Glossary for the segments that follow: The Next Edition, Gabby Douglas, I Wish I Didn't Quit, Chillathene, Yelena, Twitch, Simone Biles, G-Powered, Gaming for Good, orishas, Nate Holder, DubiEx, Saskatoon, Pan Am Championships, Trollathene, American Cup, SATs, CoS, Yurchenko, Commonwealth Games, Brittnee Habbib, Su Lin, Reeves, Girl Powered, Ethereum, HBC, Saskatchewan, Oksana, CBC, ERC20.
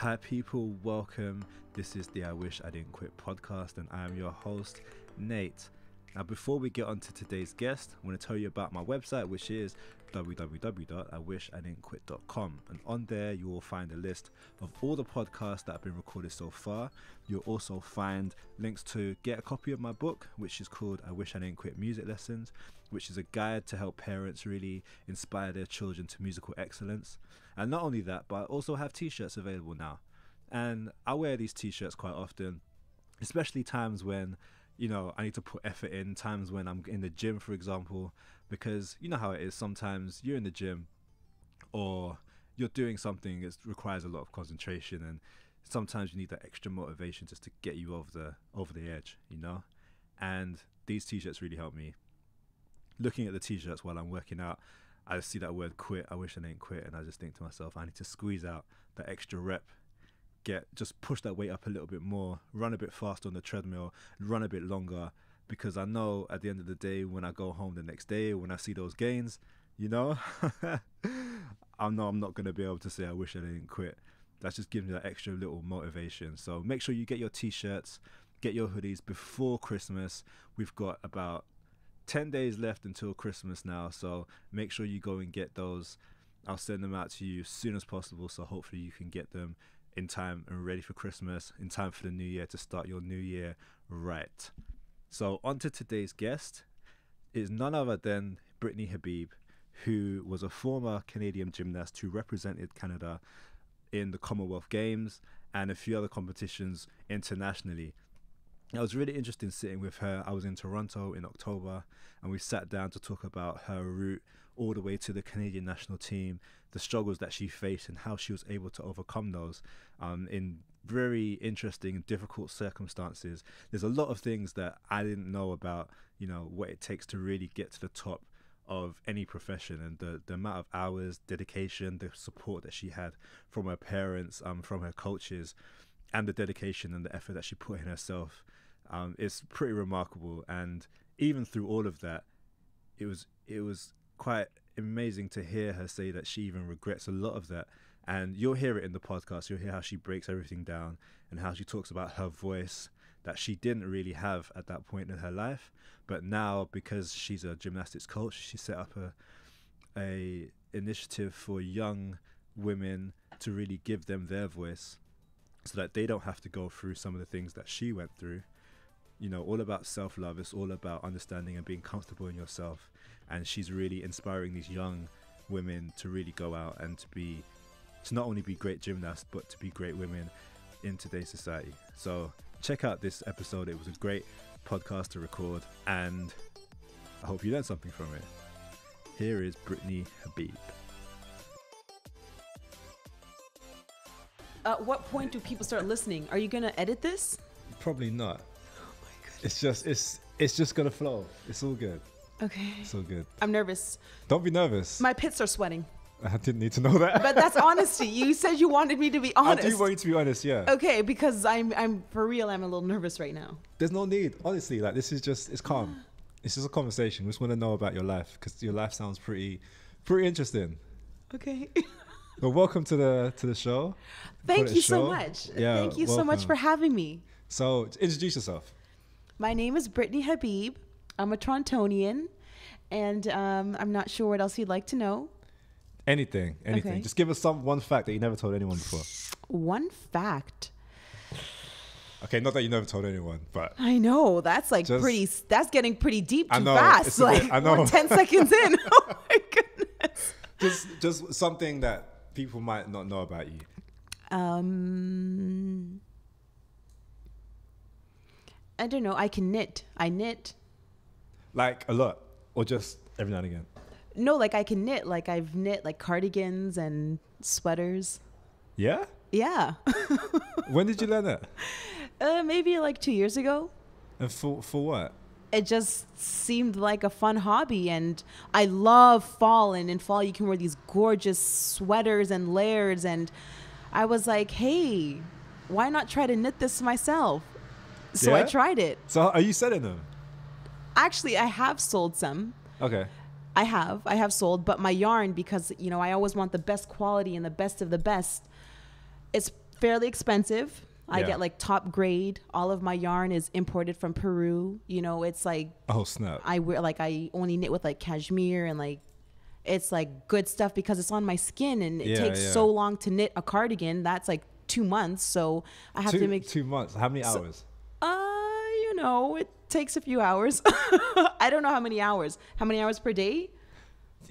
Hi people, welcome. This is the I Wish I Didn't Quit podcast and I'm your host, Nate. Now before we get on to today's guest, I want to tell you about my website, which is www.iwishididn'tquit.com, and on there you will find a list of all the podcasts that have been recorded so far. You'll also find links to get a copy of my book, which is called I Wish I Didn't Quit Music Lessons, which is a guide to help parents really inspire their children to musical excellence. And not only that, but I also have t-shirts available now, and I wear these t-shirts quite often, especially times when I need to put effort in, times when I'm in the gym, for example, because you know how it is. Sometimes you're in the gym or you're doing something that requires a lot of concentration, and sometimes you need that extra motivation just to get you over the edge, and these t-shirts really help me. Looking at the t-shirts while I'm working out, I see that word quit, I wish I didn't quit, and I just think to myself, I need to squeeze out that extra rep, just push that weight up a little bit more, run a bit faster on the treadmill, run a bit longer, because I know at the end of the day, when I go home the next day, when I see those gains, I know I'm not going to be able to say I wish I didn't quit. That's just giving me that extra little motivation. So make sure you get your t-shirts, get your hoodies before Christmas. We've got about 10 days left until Christmas now, so make sure you go and get those. I'll send them out to you as soon as possible, so hopefully you can get them in time and ready for Christmas, in time for the new year, to start your new year right. So on to today's guest is none other than Brittnee Habbib, who was a former Canadian gymnast who represented Canada in the Commonwealth Games and a few other competitions internationally. It was really interesting sitting with her. I was in Toronto in October and we sat down to talk about her route all the way to the Canadian national team, the struggles that she faced and how she was able to overcome those in very interesting and difficult circumstances. There's a lot of things that I didn't know about, what it takes to really get to the top of any profession, and the amount of hours, dedication, the support that she had from her parents, from her coaches, and the dedication and the effort that she put in herself. It's pretty remarkable, and even through all of that, it was quite amazing to hear her say that she even regrets a lot of that. And you'll hear it in the podcast. You'll hear how she breaks everything down and how she talks about her voice that she didn't really have at that point in her life, but now, because she's a gymnastics coach, she set up a initiative for young women to really give them their voice, so that they don't have to go through some of the things that she went through. All about self-love. It's all about understanding and being comfortable in yourself, and she's really inspiring these young women to really go out and to not only be great gymnasts, but to be great women in today's society. So check out this episode. It was a great podcast to record, and I hope you learned something from it. Here is Brittnee Habbib. At what point do people start listening? Are you going to edit this? Probably not. Oh my goodness. It's just going to flow. It's all good. Okay. It's all good. I'm nervous. Don't be nervous. My pits are sweating. I didn't need to know that. But that's honesty. You said you wanted me to be honest. I do want you to be honest, yeah. Okay, because I'm for real, I'm a little nervous right now. There's no need. Honestly, this is just, it's calm. It's just a conversation. We just want to know about your life, because your life sounds pretty interesting. Okay. Well, welcome to the show. Thank you so much. Yeah, thank you so much for having me. So introduce yourself. My name is Brittnee Habbib. I'm a Torontonian, and I'm not sure what else you'd like to know. Anything. Okay. Just give us one fact that you never told anyone before. One fact. Okay, not that you never told anyone, but I know that's that's getting pretty deep too fast. I know. We're 10 seconds in. Oh my goodness. Just something that people might not know about you. I don't know. I can knit. I knit. Like a lot, or just every now and again? No, I can knit. I've knit cardigans and sweaters. Yeah? Yeah. When did you learn that? Maybe 2 years ago. And for what? It just seemed like a fun hobby, and I love fall, and in fall you can wear these gorgeous sweaters and layers, and I was like, hey, why not try to knit this myself? So yeah? I tried it. So are you selling them? Actually, I have sold some. Okay. I have sold, but my yarn, because I always want the best quality and the best of the best, it's fairly expensive. I get like top grade. All of my yarn is imported from Peru. You know, it's like, oh snap. I wear like, I only knit with like cashmere and like, it's like good stuff because it's on my skin, and it takes so long to knit a cardigan. That's like 2 months. So I have to make 2 months. How many hours? You know, it takes a few hours. I don't know how many hours per day?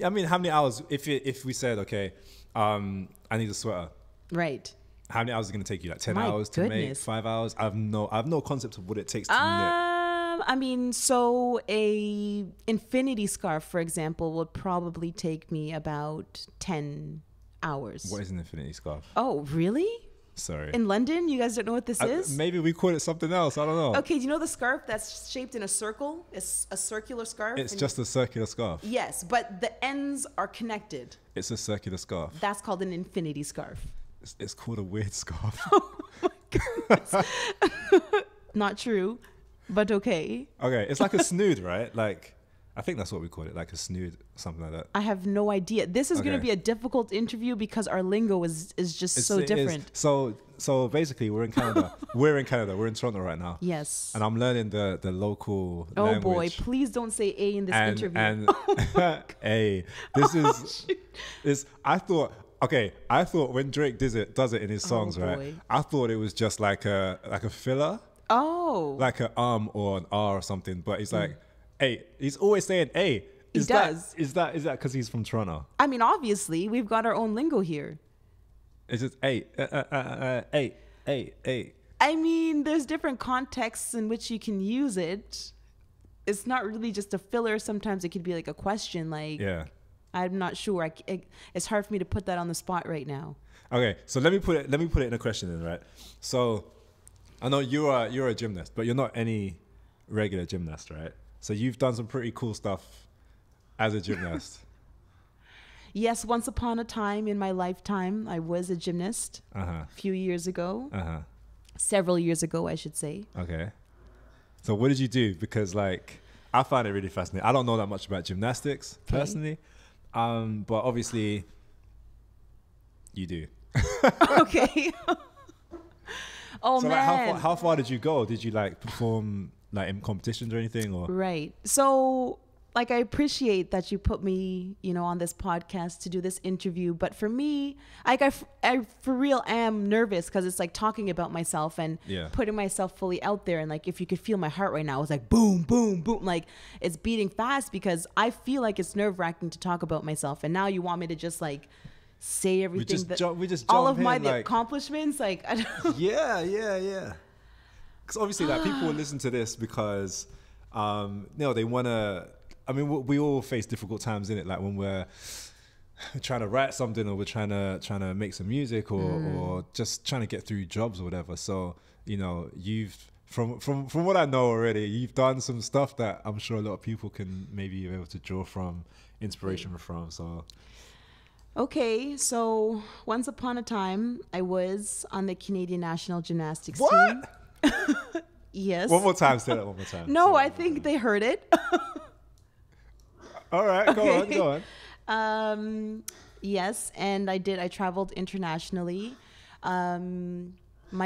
I mean, how many hours, if we said, okay, I need a sweater. Right. How many hours is it going to take you? Like 10 hours to make? 5 hours? I have no concept of what it takes to knit. I mean, so a infinity scarf, for example, would probably take me about 10 hours. What is an infinity scarf? Oh, really? Sorry. In London? You guys don't know what this is? Maybe we call it something else. I don't know. Okay, do you know the scarf that's shaped in a circle? It's a circular scarf. It's just a circular scarf. Yes, but the ends are connected. It's a circular scarf. That's called an infinity scarf. It's called a weird scarf. Oh, my goodness. Not true, but okay. Okay, it's like a snood, right? Like, I think that's what we call it, like a snood, something like that. I have no idea. This is going to be a difficult interview because our lingo is just so different. So basically, we're in Canada. We're in Toronto right now. Yes. And I'm learning the local language. Oh boy, please don't say A in this interview. And oh A. This is this. I thought when Drake does it in his songs, right? I thought it was just like a filler. Oh. Like an or an R or something, but it's like. Hey, he's always saying, hey, is that because he's from Toronto? I mean, obviously, we've got our own lingo here. It's just, hey, hey. I mean, there's different contexts in which you can use it. It's not really just a filler. Sometimes it could be like a question, like, yeah. I'm not sure. It's hard for me to put that on the spot right now. Okay, so let me put it in a question then, right? So I know you're a gymnast, but you're not any regular gymnast, right? So you've done some pretty cool stuff as a gymnast. Yes, once upon a time in my lifetime, I was a gymnast. A few years ago. Several years ago, I should say. Okay. So what did you do? Because like, I find it really fascinating. I don't know that much about gymnastics personally, but obviously you do. Okay. Oh so, man. Like, how far did you go? Did you like perform like in competitions or anything, or? Right. So like, I appreciate that you put me, you know, on this podcast to do this interview. But for me, like I for real am nervous because it's like talking about myself and putting myself fully out there. And like, if you could feel my heart right now, it's like boom, boom, boom. Like it's beating fast because I feel like it's nerve wracking to talk about myself. And now you want me to just like say everything. All of my accomplishments. Like, I don't yeah. Because obviously, like, people will listen to this because, you know, they want to, I mean, we all face difficult times in it. Like when we're trying to write something, or we're trying to make some music, or just trying to get through jobs or whatever. So, you know, you've, from what I know already, you've done some stuff that I'm sure a lot of people can maybe be able to draw from, inspiration from, so. Okay, so once upon a time, I was on the Canadian National Gymnastics team. What? Yes. One more time. Say that one more time. No, I think they heard it. All right. Go on. Yes. And I did. I traveled internationally. My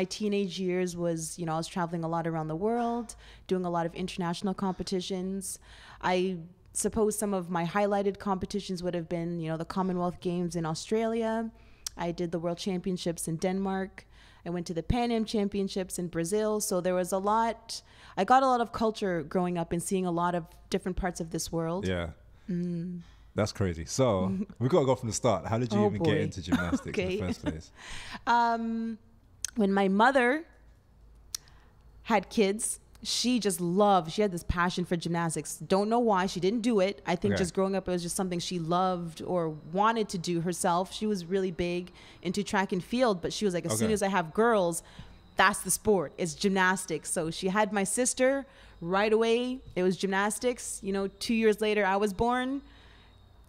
teenage years was, you know, I was traveling a lot around the world, doing a lot of international competitions. I suppose some of my highlighted competitions would have been, you know, the Commonwealth Games in Australia. I did the World Championships in Denmark. I went to the Pan Am Championships in Brazil. So there was a lot. I got a lot of culture growing up and seeing a lot of different parts of this world. Yeah. That's crazy. So we've got to go from the start. How did you get into gymnastics in the first place? When my mother had kids, she had this passion for gymnastics. Don't know why. She didn't do it. I think just growing up, it was just something she loved or wanted to do herself. She was really big into track and field, but she was like, as soon as I have girls, that's the sport. It's gymnastics. So she had my sister right away. It was gymnastics. You know, 2 years later, I was born.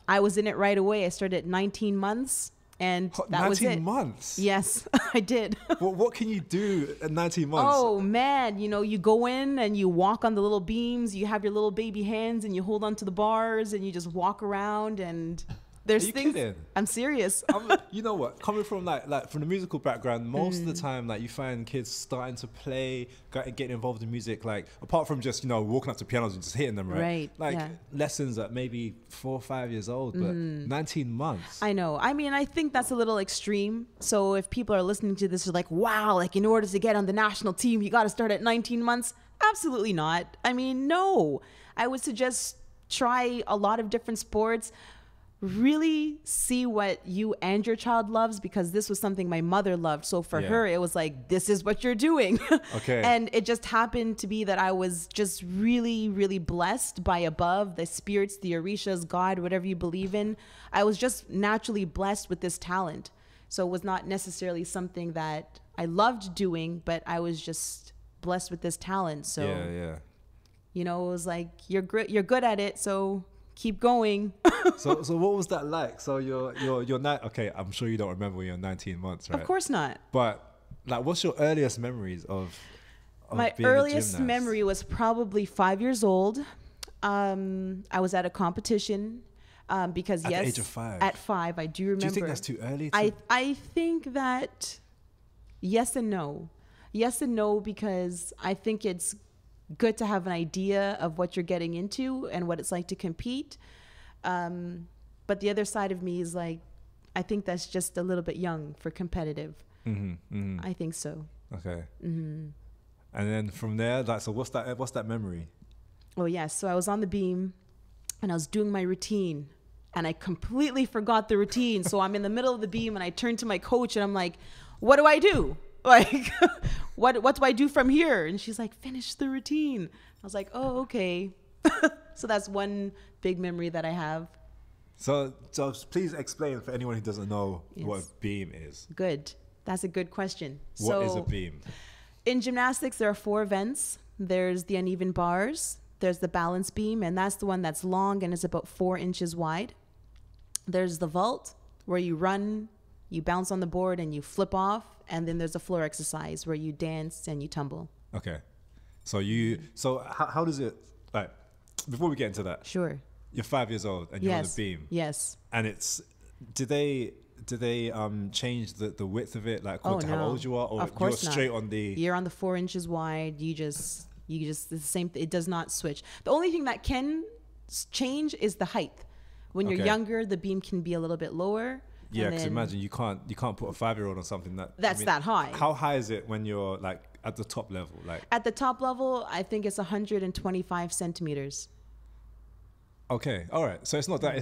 I was in it right away. I started at 19 months. And that was it. 19 months? Yes, I did. Well, what can you do at 19 months? Oh, man. You know, you go in and you walk on the little beams. You have your little baby hands and you hold onto the bars and you just walk around. And There's things. Kidding? I'm serious. You know what? Coming from from the musical background, most of the time you find kids starting to play, getting involved in music. Like apart from just walking up to pianos and just hitting them, right? Right. Like lessons at maybe 4 or 5 years old, but 19 months. I know. I mean, I think that's a little extreme. So if people are listening to this, they're like, wow, like in order to get on the national team, you got to start at 19 months. Absolutely not. I mean, no. I would suggest try a lot of different sports. Really see what you and your child loves, because this was something my mother loved. So for her, it was like, this is what you're doing. Okay. And it just happened to be that I was just really, really blessed by above, the spirits, the orishas, God, whatever you believe in. I was just naturally blessed with this talent. So it was not necessarily something that I loved doing, but I was just blessed with this talent. So, you know, it was like, you're good at it. So keep going. So what was that like? So you're not, okay, I'm sure you don't remember when you're 19 months, right? Of course not. But like, what's your earliest memories of my being earliest a gymnast? Memory was probably 5 years old. I was at a competition because at the age of 5. At 5, I do remember. Do you think that's too early? I think that yes and no. Yes and no, because I think it's good to have an idea of what you're getting into and what it's like to compete. But the other side of me is like, I think that's just a little bit young for competitive. I think so. Okay. And then from there, like, so what's that memory? Oh yeah, so I was on the beam and I was doing my routine and I completely forgot the routine. So I'm in the middle of the beam and I turn to my coach and I'm like, what do I do? Like, what do I do from here? And she's like, finish the routine. I was like, oh, okay. So that's one big memory that I have. So please explain for anyone who doesn't know what a beam is. Good. That's a good question. What is a beam? In gymnastics, there are 4 events. There's the uneven bars. There's the balance beam, and that's the one that's long and is about 4 inches wide. There's the vault, where you run, you bounce on the board and you flip off. And then there's a floor exercise where you dance and you tumble. Okay. So how does it, like, before we get into that. Sure. You're 5 years old and you're on the beam. Yes. And it's, do they change the width of it? Like, according to how old you are? Or you're straight on the. You're on the 4 inches wide. You just, it's the same, it does not switch. The only thing that can change is the height. When you're younger, the beam can be a little bit lower. Yeah, because imagine you can't put a 5-year-old on something that high. How high is it when you're like at the top level? Like at the top level, I think it's 125 centimeters. Okay, all right. So it's not that high.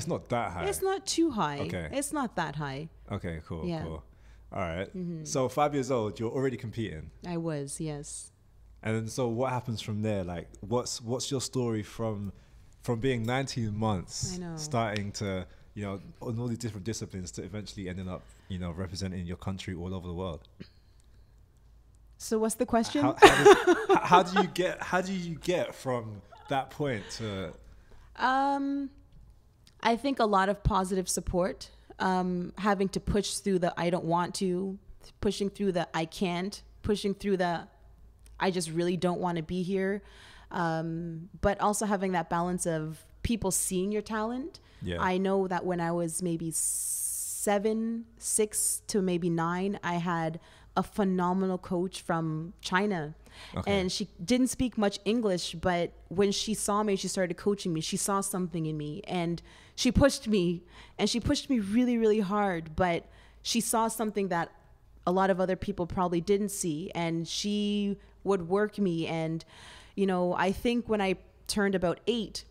It's not too high. Okay, it's not that high. Okay, cool. Yeah. Cool. All right. So 5 years old, you're already competing. I was, yes. And then, so what happens from there? Like, what's your story from being 19 months, starting to, you know, on all these different disciplines to eventually ending up, you know, representing your country all over the world? So what's the question? How do you get from that point to? I think a lot of positive support, having to push through the I don't want to, pushing through the I can't, pushing through the I just really don't want to be here, but also having that balance of people seeing your talent. Yeah. I know that when I was maybe 7, 6 to maybe 9, I had a phenomenal coach from China. Okay. And she didn't speak much English, but when she saw me, she started coaching me. She saw something in me and she pushed me, and she pushed me really, really hard, but she saw something that a lot of other people probably didn't see, and she would work me. And, you know, I think when I turned about 8,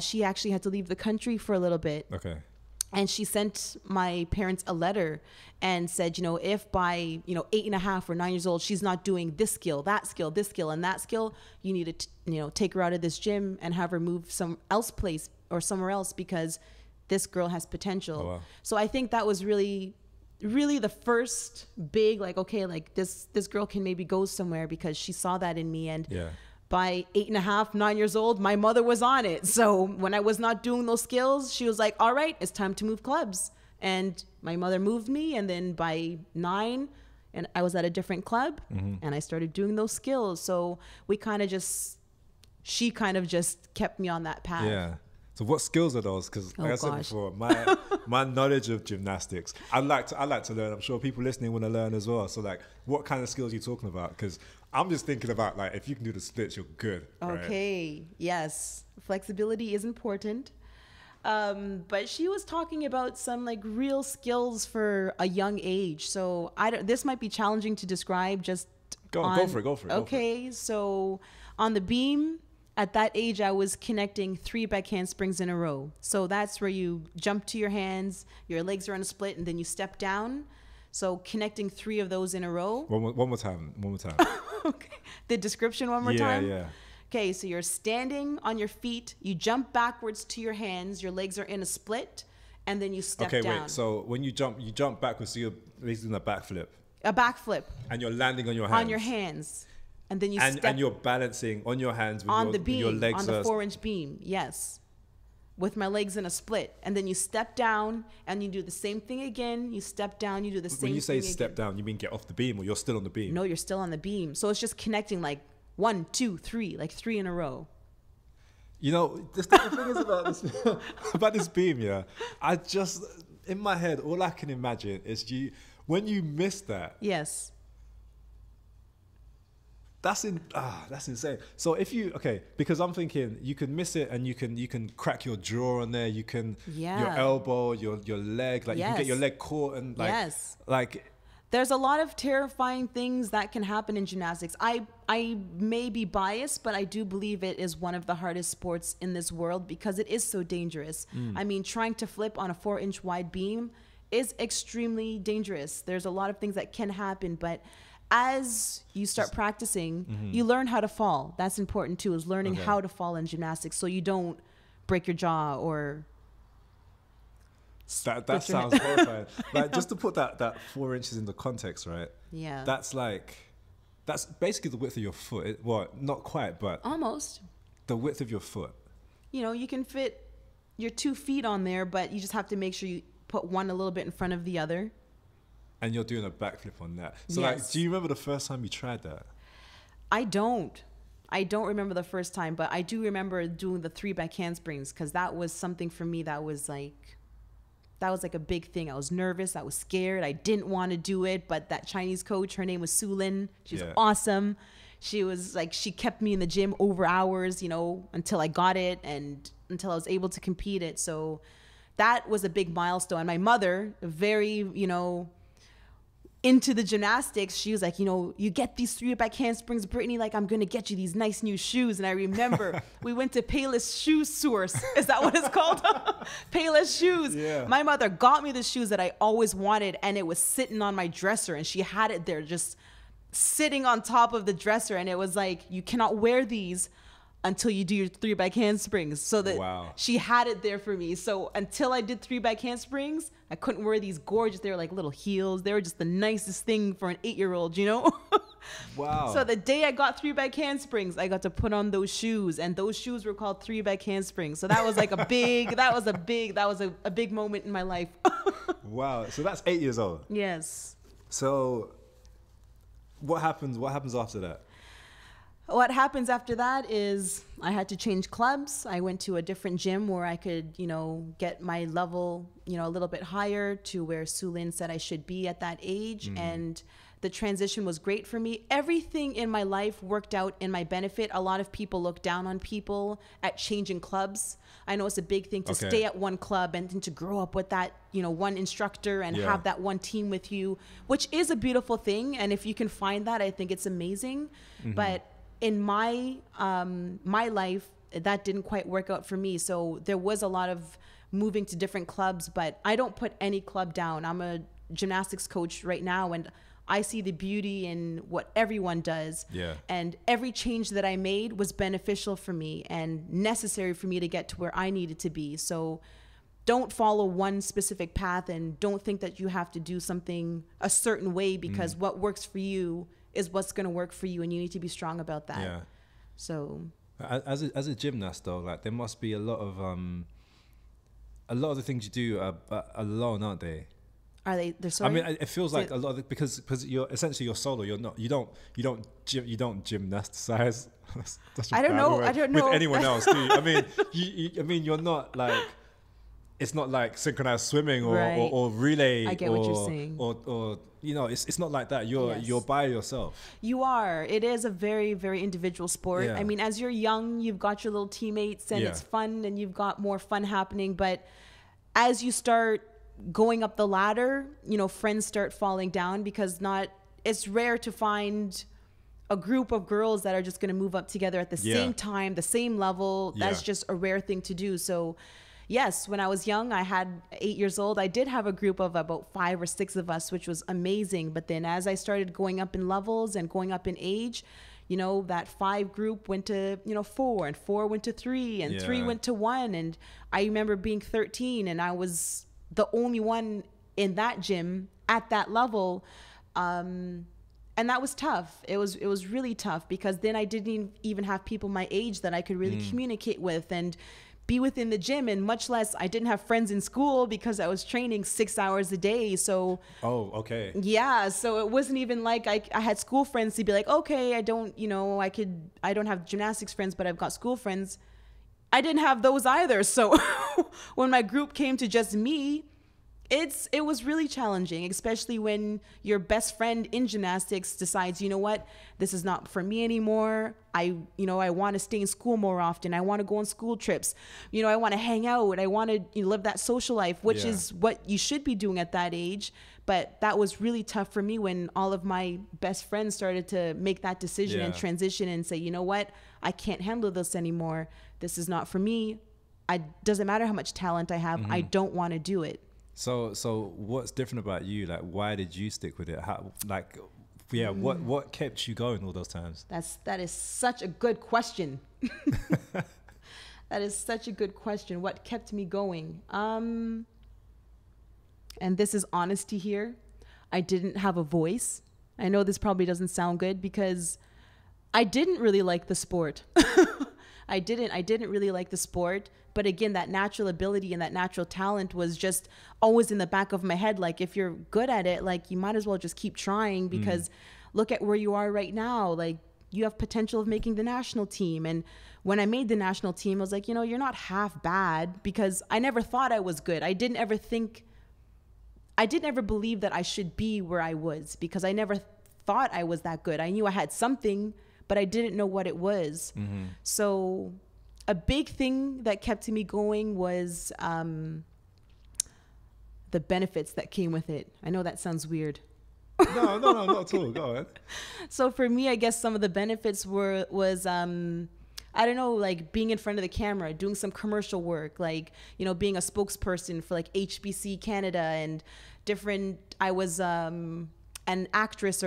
she actually had to leave the country for a little bit. Okay. And she sent my parents a letter and said, you know, if by, you know, 8 and a half or 9 years old, she's not doing this skill, that skill, this skill, and that skill, you need to, you know, take her out of this gym and have her move somewhere else, because this girl has potential. Oh, wow. So I think that was really, really the first big, like, okay, like this girl can maybe go somewhere, because she saw that in me. And yeah. By 8 and a half, 9 years old, my mother was on it. So when I was not doing those skills, she was like, all right, it's time to move clubs. And my mother moved me. And then by 9, and I was at a different club, and I started doing those skills. So she kind of just kept me on that path. Yeah. So what skills are those? Because like I said before, my knowledge of gymnastics, I like to learn. I'm sure people listening want to learn as well. So like, what kind of skills are you talking about? Because I'm just thinking about like, if you can do the splits, you're good. Okay, right? Yes. Flexibility is important. But she was talking about some like real skills for a young age. So this might be challenging to describe. Just go for it. Okay, so on the beam, at that age, I was connecting 3 back handsprings in a row. So that's where you jump to your hands, your legs are on a split, and then you step down. So connecting 3 of those in a row. One more time. Okay. The description one more time? Yeah, yeah. Okay, so you're standing on your feet, you jump backwards to your hands, your legs are in a split, and then you step down. Okay, wait, so when you jump backwards, so you're basically doing a backflip. A backflip. And you're landing on your hands. On your hands. And then you step. And you're balancing on your hands with on the beam, your legs. On the 4-inch beam, yes. With my legs in a split. And then you step down, and you do the same thing again. You step down, you do the same thing. When you say step down, you mean get off the beam, or you're still on the beam? No, you're still on the beam. So it's just connecting like 1, 2, 3, like 3 in a row. You know, the thing is about this beam, yeah. I just, in my head, all I can imagine is when you miss that. Yes. That's insane. So if you, okay, because I'm thinking you can miss it and you can crack your jaw on there. You can, your elbow, your leg, like you can get your leg caught and like, there's a lot of terrifying things that can happen in gymnastics. I may be biased, but I do believe it is one of the hardest sports in this world because it is so dangerous. I mean, trying to flip on a 4-inch wide beam is extremely dangerous. There's a lot of things that can happen, but as you start practicing, you learn how to fall. That's important too, is learning how to fall in gymnastics so you don't break your jaw or... That sounds horrifying. Like, just to put that 4 inches into context, right? Yeah. That's basically the width of your foot. Well, not quite, but... Almost. The width of your foot. You know, you can fit your 2 feet on there, but you just have to make sure you put one a little bit in front of the other. And you're doing a backflip on that. So like, do you remember the first time you tried that? I don't remember the first time, but I do remember doing the 3 back handsprings because that was something for me that was like... That was like a big thing. I was nervous. I was scared. I didn't want to do it. But that Chinese coach, her name was Su Lin. She was awesome. She was like, she kept me in the gym over hours, you know, until I got it and until I was able to compete it. So that was a big milestone. And my mother, very, you know, into the gymnastics, she was like, you know, you get these 3 back handsprings, Brittney, like I'm gonna get you these nice new shoes. And I remember we went to Payless Shoe Source, is that what it's called? Payless Shoes. Yeah. My mother got me the shoes that I always wanted, and it was sitting on my dresser, and she had it there just sitting on top of the dresser, and it was like, you cannot wear these until you do your 3 back handsprings. So that she had it there for me. So until I did 3 back handsprings, I couldn't wear these gorgeous, they were like little heels. They were just the nicest thing for an 8-year-old, you know? Wow. So the day I got 3 back handsprings, I got to put on those shoes, and those shoes were called 3 back handsprings. So that was like a big moment in my life. Wow, so that's 8 years old. Yes. So what happens after that? What happens after that is I had to change clubs. I went to a different gym where I could, you know, get my level, you know, a little bit higher to where Su Lin said I should be at that age. And the transition was great for me. Everything in my life worked out in my benefit. A lot of people look down on people at changing clubs. I know it's a big thing to stay at one club and then to grow up with that, you know, one instructor and have that one team with you, which is a beautiful thing. And if you can find that, I think it's amazing. But in my life, that didn't quite work out for me. So there was a lot of moving to different clubs, but I don't put any club down. I'm a gymnastics coach right now, and I see the beauty in what everyone does. Yeah. And every change that I made was beneficial for me and necessary for me to get to where I needed to be. So don't follow one specific path, and don't think that you have to do something a certain way, because what works for you is what's going to work for you, and you need to be strong about that. Yeah. So as a gymnast though, like there must be a lot of the things you do are alone, aren't they? Are they? They're sorry? I mean, it feels like a lot of, because you're essentially you're solo. You're not. You don't gymnasticize. That's I don't know. Word. I don't know with anyone else. Do you? I mean, you're not like. It's not like synchronized swimming or, right. or relay. I get what you're saying. Or you know, it's not like that. You're by yourself. You are. It is a very, very individual sport. Yeah. I mean, as you're young, you've got your little teammates and it's fun and you've got more fun happening. But as you start going up the ladder, you know, friends start falling down because it's rare to find a group of girls that are just going to move up together at the same time, the same level. Yeah. That's just a rare thing to do. So... yes, when I was young, I had 8 years old, I did have a group of about 5 or 6 of us, which was amazing. But then as I started going up in levels and going up in age, you know, that 5 group went to, you know, 4 and 4 went to 3 and 3 went to 1. And I remember being 13 and I was the only one in that gym at that level. And that was tough. It was really tough because then I didn't even have people my age that I could really communicate with and be within the gym, and much less I didn't have friends in school because I was training 6 hours a day. So so it wasn't even like I had school friends to be like, okay, I don't have gymnastics friends, but I've got school friends. I didn't have those either. So when my group came to just me, it was really challenging, especially when your best friend in gymnastics decides, you know what, this is not for me anymore. I want to stay in school more often. I want to go on school trips. You know, I want to hang out. I want to live that social life, which is what you should be doing at that age. But that was really tough for me when all of my best friends started to make that decision and transition and say, you know what, I can't handle this anymore. This is not for me. It doesn't matter how much talent I have. I don't want to do it. So what's different about you? Like, why did you stick with it? What kept you going all those times? That is such a good question. That is such a good question. What kept me going? And this is honesty here. I didn't have a voice. I know this probably doesn't sound good because I didn't really like the sport. I didn't really like the sport. But again, that natural ability and that natural talent was just always in the back of my head. Like, if you're good at it, like, you might as well just keep trying because look at where you are right now. Like, you have potential of making the national team. And when I made the national team, I was like, you know, you're not half bad, because I never thought I was good. I didn't ever believe that I should be where I was, because I never thought I was that good. I knew I had something, but I didn't know what it was. So a big thing that kept me going was the benefits that came with it. I know that sounds weird. No, not at all. Go ahead. So for me, I guess some of the benefits was I don't know, like being in front of the camera, doing some commercial work, like, you know, being a spokesperson for like HBC Canada and different. I was an actress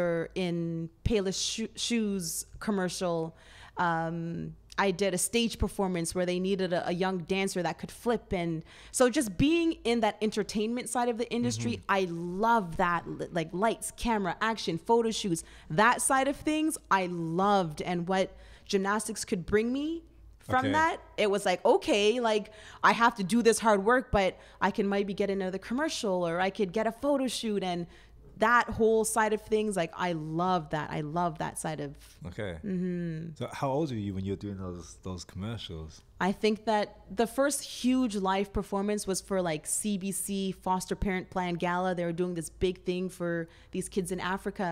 in Payless Shoes commercial. I did a stage performance where they needed a young dancer that could flip. And so just being in that entertainment side of the industry, I love that, like lights, camera, action, photo shoots, that side of things I loved. And what gymnastics could bring me from that, it was like, okay, like I have to do this hard work, but I can maybe get another commercial, or I could get a photo shoot. And that whole side of things, like, I love that. I love that side of... Okay. So how old were you when you were doing those commercials? I think that the first huge live performance was for, like, CBC Foster Parent Plan Gala. They were doing this big thing for these kids in Africa.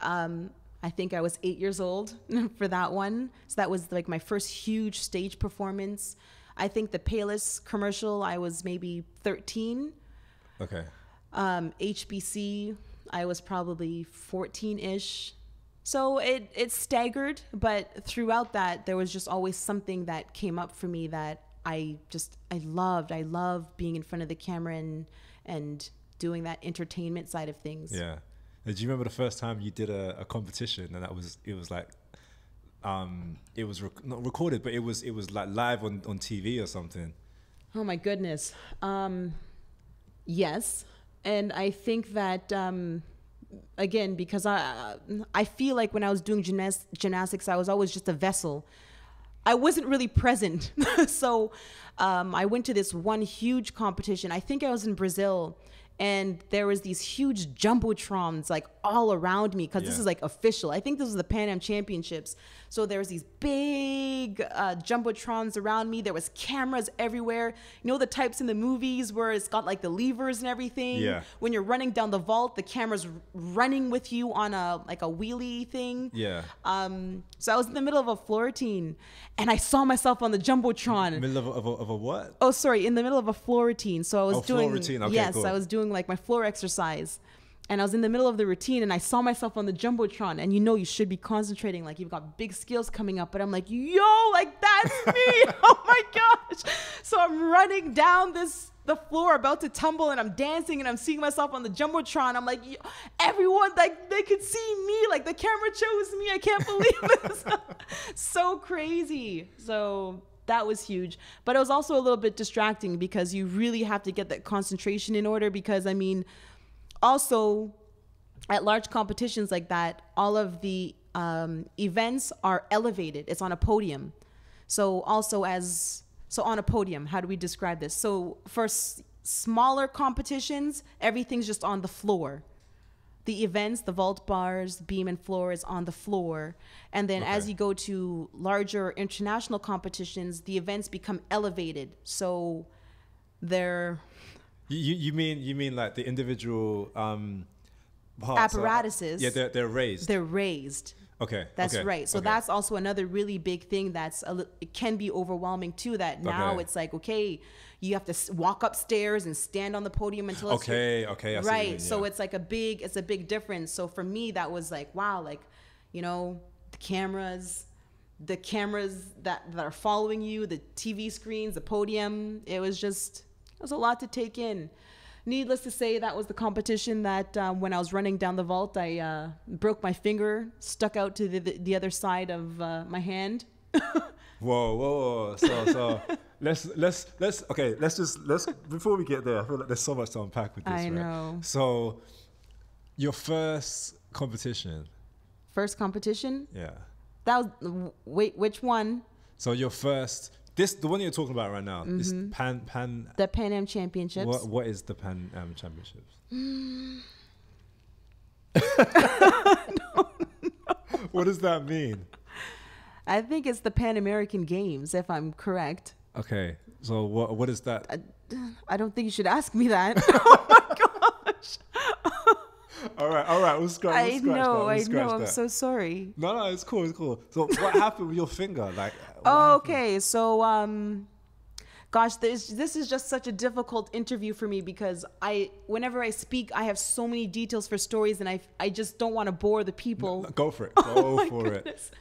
I think I was 8 years old for that one. So that was, like, my first huge stage performance. I think the Payless commercial, I was maybe 13. Okay. HBC... I was probably 14-ish. So it's staggered, but throughout that, there was just always something that came up for me that I loved. I loved being in front of the camera and doing that entertainment side of things. Yeah. Do you remember the first time you did a competition, and it was like, it was not recorded, but it was like live on TV or something? Oh my goodness. Yes. And I think that, again, because I feel like when I was doing gymnastics, I was always just a vessel. I wasn't really present. So I went to this one huge competition. I think I was in Brazil, and there was these huge jumbotrons like all around me, because this is like official. I think this was the Pan Am Championships. So there was these big jumbotrons around me. There was cameras everywhere. You know the types in the movies where it's got like the levers and everything? Yeah. When you're running down the vault, the camera's running with you on a like a wheelie thing. Yeah. So I was in the middle of a floor routine, and I saw myself on the jumbotron. Middle of a what? Oh, sorry, in the middle of a floor routine. So I was doing floor routine. Okay, yes, cool. I was doing like my floor exercise, and I was in the middle of the routine, and I saw myself on the jumbotron. And you know, you should be concentrating, like you've got big skills coming up, but I'm like, yo, like that's me. Oh my gosh! So I'm running down the floor, about to tumble, and I'm dancing, and I'm seeing myself on the jumbotron. I'm like, everyone, like they could see me, like the camera chose me. I can't believe this. So crazy. So that was huge, but it was also a little bit distracting, because you really have to get that concentration in order, because I mean, also at large competitions like that, all of the events are elevated. It's on a podium. So also as so on a podium, how do we describe this? So for smaller competitions, everything's just on the floor. The events, the vault bars, beam and floor is on the floor. And then as you go to larger international competitions, the events become elevated. So they're... You mean like the individual parts, apparatuses? Yeah, they're raised. They're raised. Okay. That's right. So that's also another really big thing that's it can be overwhelming too, that now it's like, okay, you have to walk upstairs and stand on the podium until it's right. So it's like a big difference. So for me, that was like, wow, like, you know, the cameras that are following you, the TV screens, the podium, it was a lot to take in. Needless to say, that was the competition that when I was running down the vault, I broke my finger, stuck out to the other side of my hand. whoa! So let's before we get there, I feel like there's so much to unpack with this. I know. Right? So your first competition? Yeah. Which one? So your first. The one you're talking about right now, is the Pan Am Championships. What is the Pan Am Championships? No. What does that mean? I think it's the Pan American Games, if I'm correct. Okay, so what is that? I don't think you should ask me that. Oh my gosh. All right, we'll scratch that. I'm so sorry. No, it's cool. So what happened with your finger? Like, so, gosh, this is just such a difficult interview for me, because whenever I speak, I have so many details for stories, and I just don't want to bore the people. No, go for it. Oh my goodness.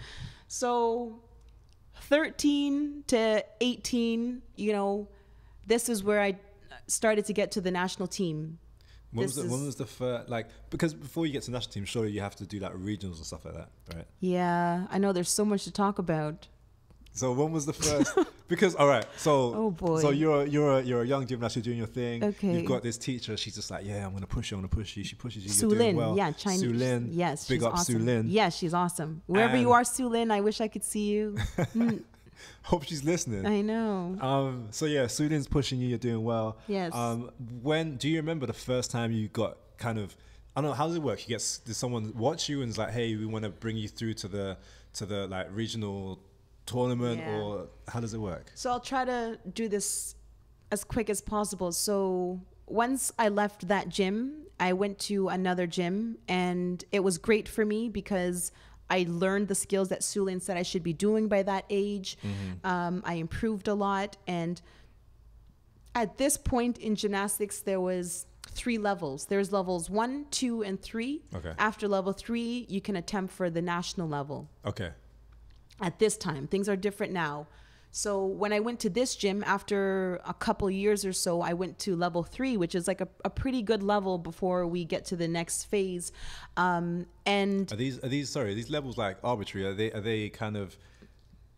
So 13 to 18, you know, this is where I started to get to the national team. When was the first, like, because before you get to the national team, surely you have to do like regionals and stuff like that, right? Yeah, I know, there's so much to talk about. So when was the first, because, all right, so so you're a young gymnast, you're doing your thing. Okay. You've got this teacher, she's just like, yeah, I'm going to push you. She pushes you, Su Lin, doing well. Yeah, Chinese. Su Lin, yes, big up awesome. Su Lin. Yeah, she's awesome. Wherever you are, Su Lin, I wish I could see you. Hope she's listening. I know. So yeah, Su Lin's pushing you. You're doing well. Yes. When do you remember the first time you got kind of? I don't know, how does it work? You get someone watch you and is like, hey, we want to bring you through to the like regional tournament, or how does it work? So I'll try to do this as quick as possible. So once I left that gym, I went to another gym, and it was great for me because I learned the skills that Su Lin said I should be doing by that age. I improved a lot. And at this point in gymnastics, there was 3 levels. There's levels 1, 2, and 3. Okay. After level 3, you can attempt for the national level. Okay. At this time, things are different now. So when I went to this gym, after a couple years or so, I went to level 3, which is like a pretty good level before we get to the next phase. And are these levels like arbitrary? Are they kind of,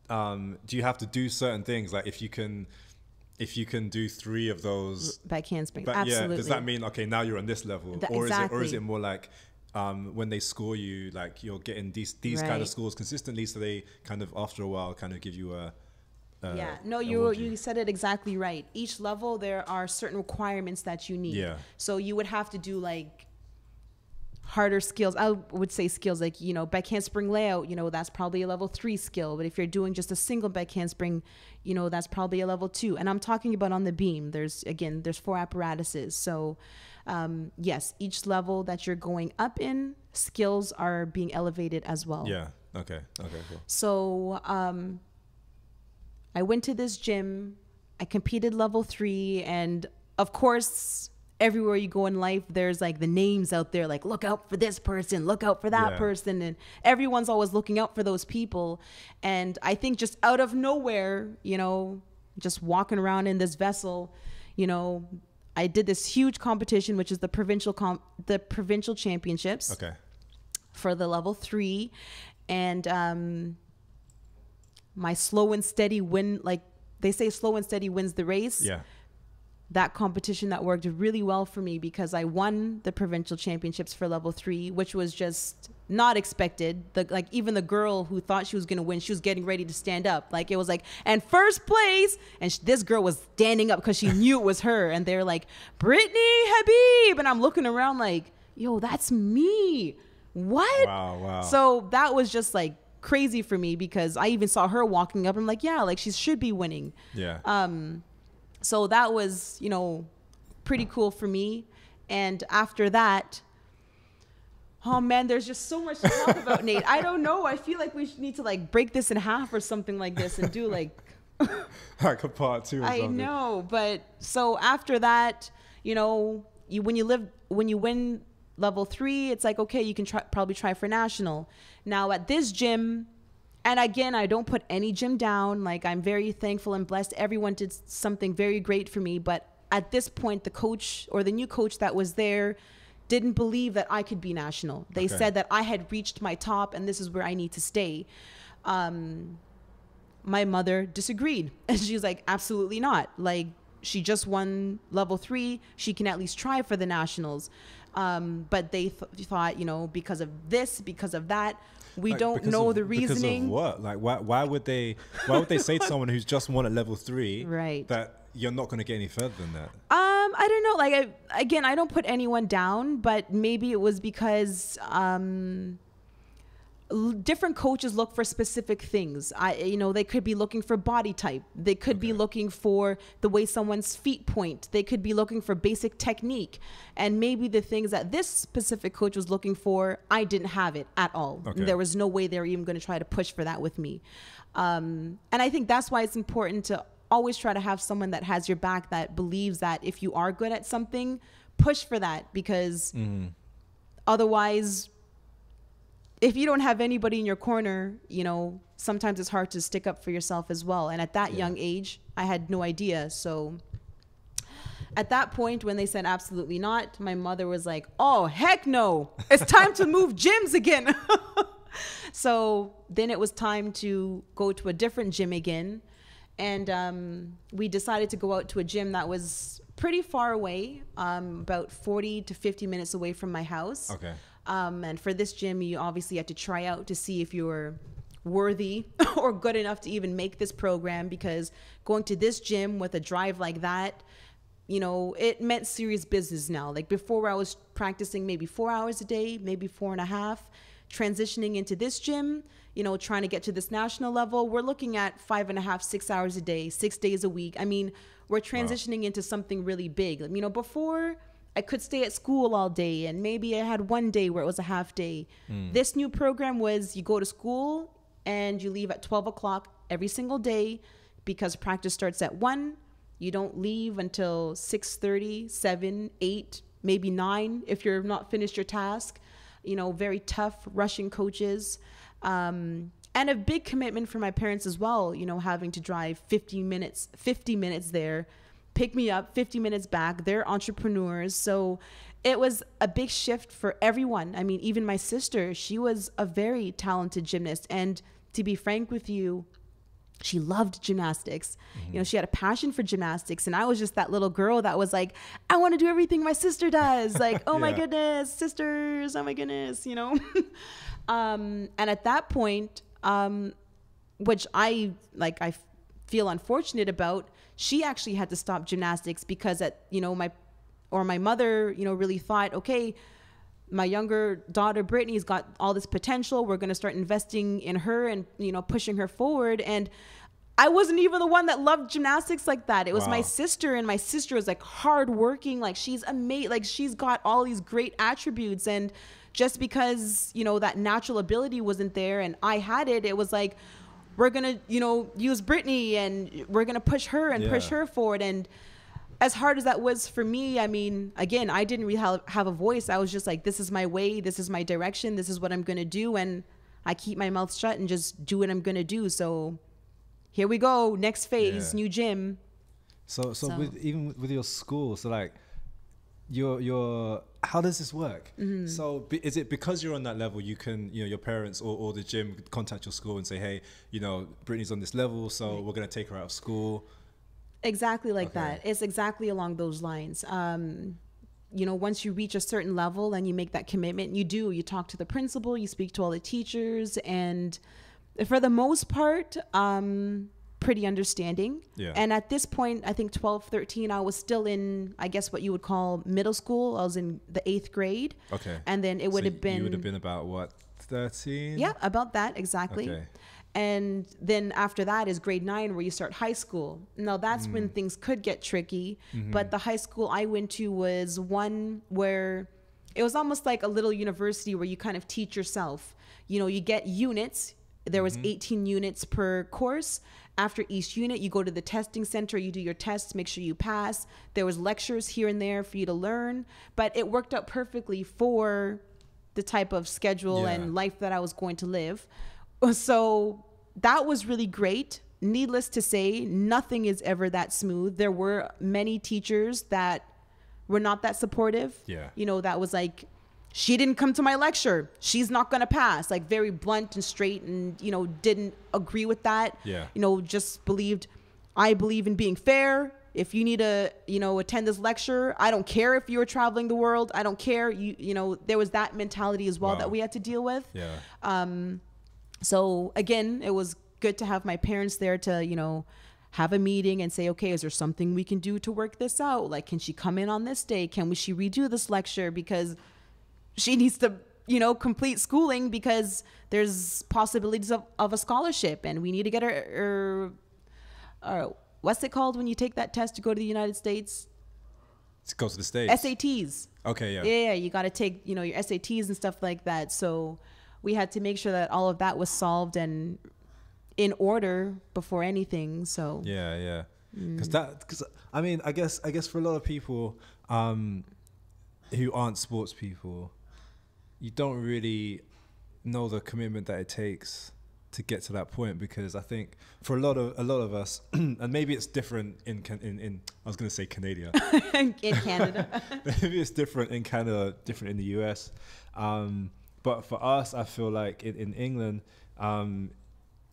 do you have to do certain things? Like if you can do 3 of those back handspring, absolutely. Yeah, does that mean, okay, now you're on this level? Or is it more like when they score you, like you're getting these kind of scores consistently, so they kind of after a while kind of give you a Yeah, no, you said it exactly right. Each level, there are certain requirements that you need. Yeah. So you would have to do like harder skills. I would say skills like, you know, backhand spring layout, you know, that's probably a level 3 skill. But if you're doing just a single backhand spring, you know, that's probably a level 2. And I'm talking about on the beam. There's 4 apparatuses. So yes, each level that you're going up in, skills are being elevated as well. Yeah. Okay. Okay, cool. So, I went to this gym, I competed level 3, and of course, everywhere you go in life, there's like the names out there, like look out for this person, look out for that person, and everyone's always looking out for those people. And I think just out of nowhere, you know, just walking around in this vessel, you know, I did this huge competition, which is the provincial championships for the level 3, and my slow and steady win, like they say, slow and steady wins the race. Yeah. That competition, that worked really well for me because I won the provincial championships for level 3, which was just not expected. Like even the girl who thought she was going to win, she was getting ready to stand up. Like it was like, and first place, and this girl was standing up because she knew it was her. And they're like, Brittnee Habbib. And I'm looking around like, yo, that's me. What? Wow, wow. So that was just like crazy for me because I even saw her walking up. I'm like, yeah, like she should be winning. Yeah. So that was, you know, pretty cool for me. And after that, oh man, there's just so much to talk about, Nate. I don't know. I feel like we need to like break this in half or something like this and do like like a part 2 or something. I know, but so after that, you know, when you win level 3, it's like, okay, you can probably try for national. Now at this gym, and again, I don't put any gym down. Like I'm very thankful and blessed. Everyone did something very great for me. But at this point, the coach or the new coach that was there didn't believe that I could be national. They said that I had reached my top and this is where I need to stay. My mother disagreed. And she was like, absolutely not. Like she just won level 3. She can at least try for the nationals. But they thought, you know, because of this, because of that, we like, don't know the reasoning. Because of what? Like, why would they say to someone who's just won at level 3 that you're not going to get any further than that? I don't know. Like, again, I don't put anyone down, but maybe it was because different coaches look for specific things. You know, they could be looking for body type. They could be looking for the way someone's feet point. They could be looking for basic technique. And maybe the things that this specific coach was looking for, I didn't have it at all. There was no way they were even going to try to push for that with me. And I think that's why it's important to always try to have someone that has your back, that believes that if you are good at something, push for that, because otherwise, if you don't have anybody in your corner, you know, sometimes it's hard to stick up for yourself as well. And at that young age, I had no idea. So at that point, when they said absolutely not, my mother was like, oh, heck no, it's time to move gyms again. So then it was time to go to a different gym again. And we decided to go out to a gym that was pretty far away, about 40 to 50 minutes away from my house. And for this gym, you obviously had to try out to see if you were worthy or good enough to even make this program, because going to this gym with a drive like that, you know, it meant serious business now. Like before, I was practicing maybe 4 hours a day, maybe 4.5. Transitioning into this gym, you know, trying to get to this national level, we're looking at 5.5, 6 hours a day, 6 days a week. I mean, we're transitioning into something really big. You know, before I could stay at school all day and maybe I had one day where it was a half day. This new program was you go to school and you leave at 12 o'clock every single day, because practice starts at 1. You don't leave until 6:30, 7, 8, maybe 9 if you're not finished your task. You know, very tough, rushing coaches. And a big commitment for my parents as well, you know, having to drive 50 minutes there, pick me up, 50 minutes back. They're entrepreneurs. So it was a big shift for everyone. I mean, even my sister, she was a very talented gymnast. And to be frank with you, she loved gymnastics. You know, she had a passion for gymnastics. And I was just that little girl that was like, I want to do everything my sister does. Like, oh my goodness, sisters, oh my goodness, you know. And at that point, which I feel unfortunate about, she actually had to stop gymnastics because my mother, really thought, okay, my younger daughter Brittney's got all this potential. We're going to start investing in her and, pushing her forward. And I wasn't even the one that loved gymnastics like that. It was my sister, and my sister was like hardworking. Like she's amazing. Like she's got all these great attributes. And just because, that natural ability wasn't there and I had it, it was like, we're going to, use Brittney and we're going to push her and push her forward. And as hard as that was for me, I mean, again, I didn't really have a voice. I was just like, this is my way. This is my direction. This is what I'm going to do. And I keep my mouth shut and just do what I'm going to do. So here we go. Next phase, new gym. So even with your school, so like your how does this work? Mm-hmm. So is it because you're on that level, you can, your parents or the gym contact your school and say, hey, Brittney's on this level, so we're going to take her out of school. Exactly like that. It's exactly along those lines. Once you reach a certain level and you make that commitment, you talk to the principal, you speak to all the teachers, and for the most part, pretty understanding. Yeah. And at this point, I think 12, 13, I was still in, I guess what you would call middle school. I was in the 8th grade. Okay. And then it would have been... You would have been about what, 13? Yeah, about that, exactly. Okay. And then after that is grade 9, where you start high school. Now that's when things could get tricky, but the high school I went to was one where it was almost like a little university where you kind of teach yourself. You get units. There was 18 units per course. After each unit, you go to the testing center, you do your tests, make sure you pass. There was lectures here and there for you to learn, but it worked out perfectly for the type of schedule and life that I was going to live. So that was really great. Needless to say, nothing is ever that smooth. There were many teachers that were not that supportive. Yeah. That was like, she didn't come to my lecture, she's not going to pass. Like very blunt and straight, and, didn't agree with that. Yeah. Just believed, I believe in being fair. If you need to, attend this lecture, I don't care if you're traveling the world. I don't care. There was that mentality as well that we had to deal with. Yeah. So again, it was good to have my parents there to, have a meeting and say, okay, is there something we can do to work this out? Like, can she come in on this day? Can she redo this lecture? Because she needs to, complete schooling, because there's possibilities of a scholarship, and we need to get her what's it called when you take that test to go to the United States? It goes to the States. SATs. Okay, yeah. Yeah, you got to take, your SATs and stuff like that. So we had to make sure that all of that was solved and in order before anything. So yeah, because I mean, I guess for a lot of people who aren't sports people, you don't really know the commitment that it takes to get to that point. Because I think for a lot of us, and maybe it's different in I was going to say Canada. In Canada, maybe it's different in Canada, different in the US. But for us, I feel like in England,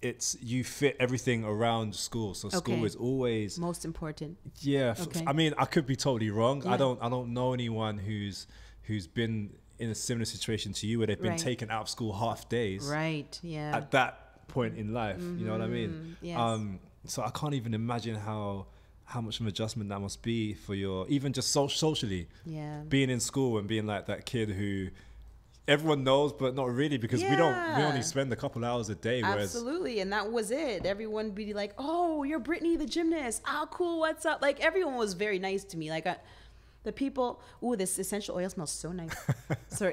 it's you fit everything around school. So school is always most important. Yeah. Okay. I mean, I could be totally wrong. Yeah. I don't know anyone who's been in a similar situation to you, where they've been taken out of school half days. Right. Yeah. At that point in life, you know what I mean? Yes. So I can't even imagine how much of an adjustment that must be for your, even just socially. Yeah. Being in school and being like that kid who everyone knows, but not really, because we only spend a couple hours a day. Absolutely, and that was it. Everyone would be like, "Oh, you're Brittney, the gymnast. Oh, cool. What's up?" Like everyone was very nice to me. Like the people. Ooh, this essential oil smells so nice. Sorry,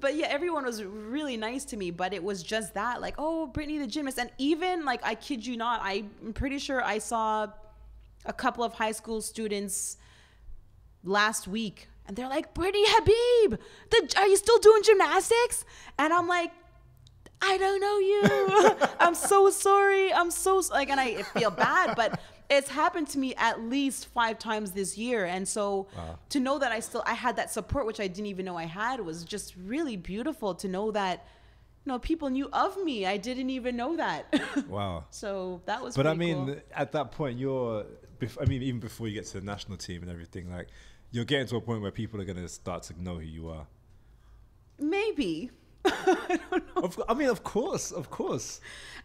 but yeah, everyone was really nice to me. But it was just that, like, "Oh, Brittney, the gymnast." And even like, I kid you not, I'm pretty sure I saw a couple of high school students last week. And they're like, Brittnee Habbib, are you still doing gymnastics? And I'm like, I don't know you. I'm so sorry. I'm so like, and I feel bad, but it's happened to me at least 5 times this year. And so to know that I had that support, which I didn't even know I had, was just really beautiful to know that, people knew of me. I didn't even know that. Wow. So that was pretty cool. At that point, even before you get to the national team and everything, like, you're getting to a point where people are going to start to know who you are. Maybe. I don't know. I mean, of course.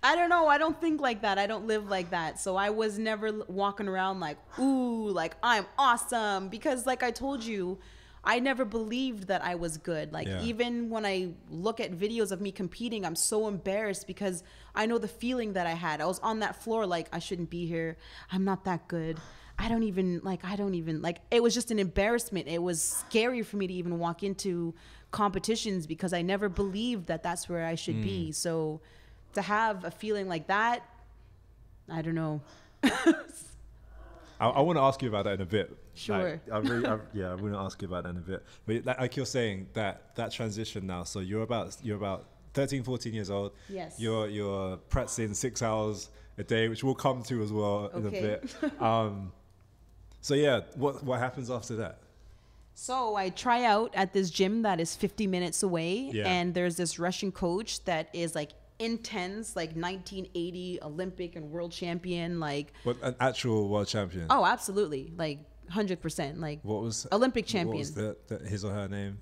I don't know. I don't think like that. I don't live like that. So I was never walking around like, ooh, like I'm awesome. Because like I told you, I never believed that I was good. Like even when I look at videos of me competing, I'm so embarrassed because I know the feeling that I had. I was on that floor like, I shouldn't be here. I'm not that good. I don't even, it was just an embarrassment. It was scary for me to even walk into competitions because I never believed that that's where I should be. So to have a feeling like that, I don't know. I want to ask you about that in a bit. Sure. Like, I want to ask you about that in a bit. But like you're saying, that transition now. So you're about 13, 14 years old. Yes. You're practicing 6 hours a day, which we'll come to as well in a bit. So yeah, what happens after that? So I try out at this gym that is 50 minutes away, and there's this Russian coach that is like intense, like 1980 Olympic and world champion, like. But an actual world champion. Oh, absolutely, like 100%, like. What was Olympic champion? What was the his or her name?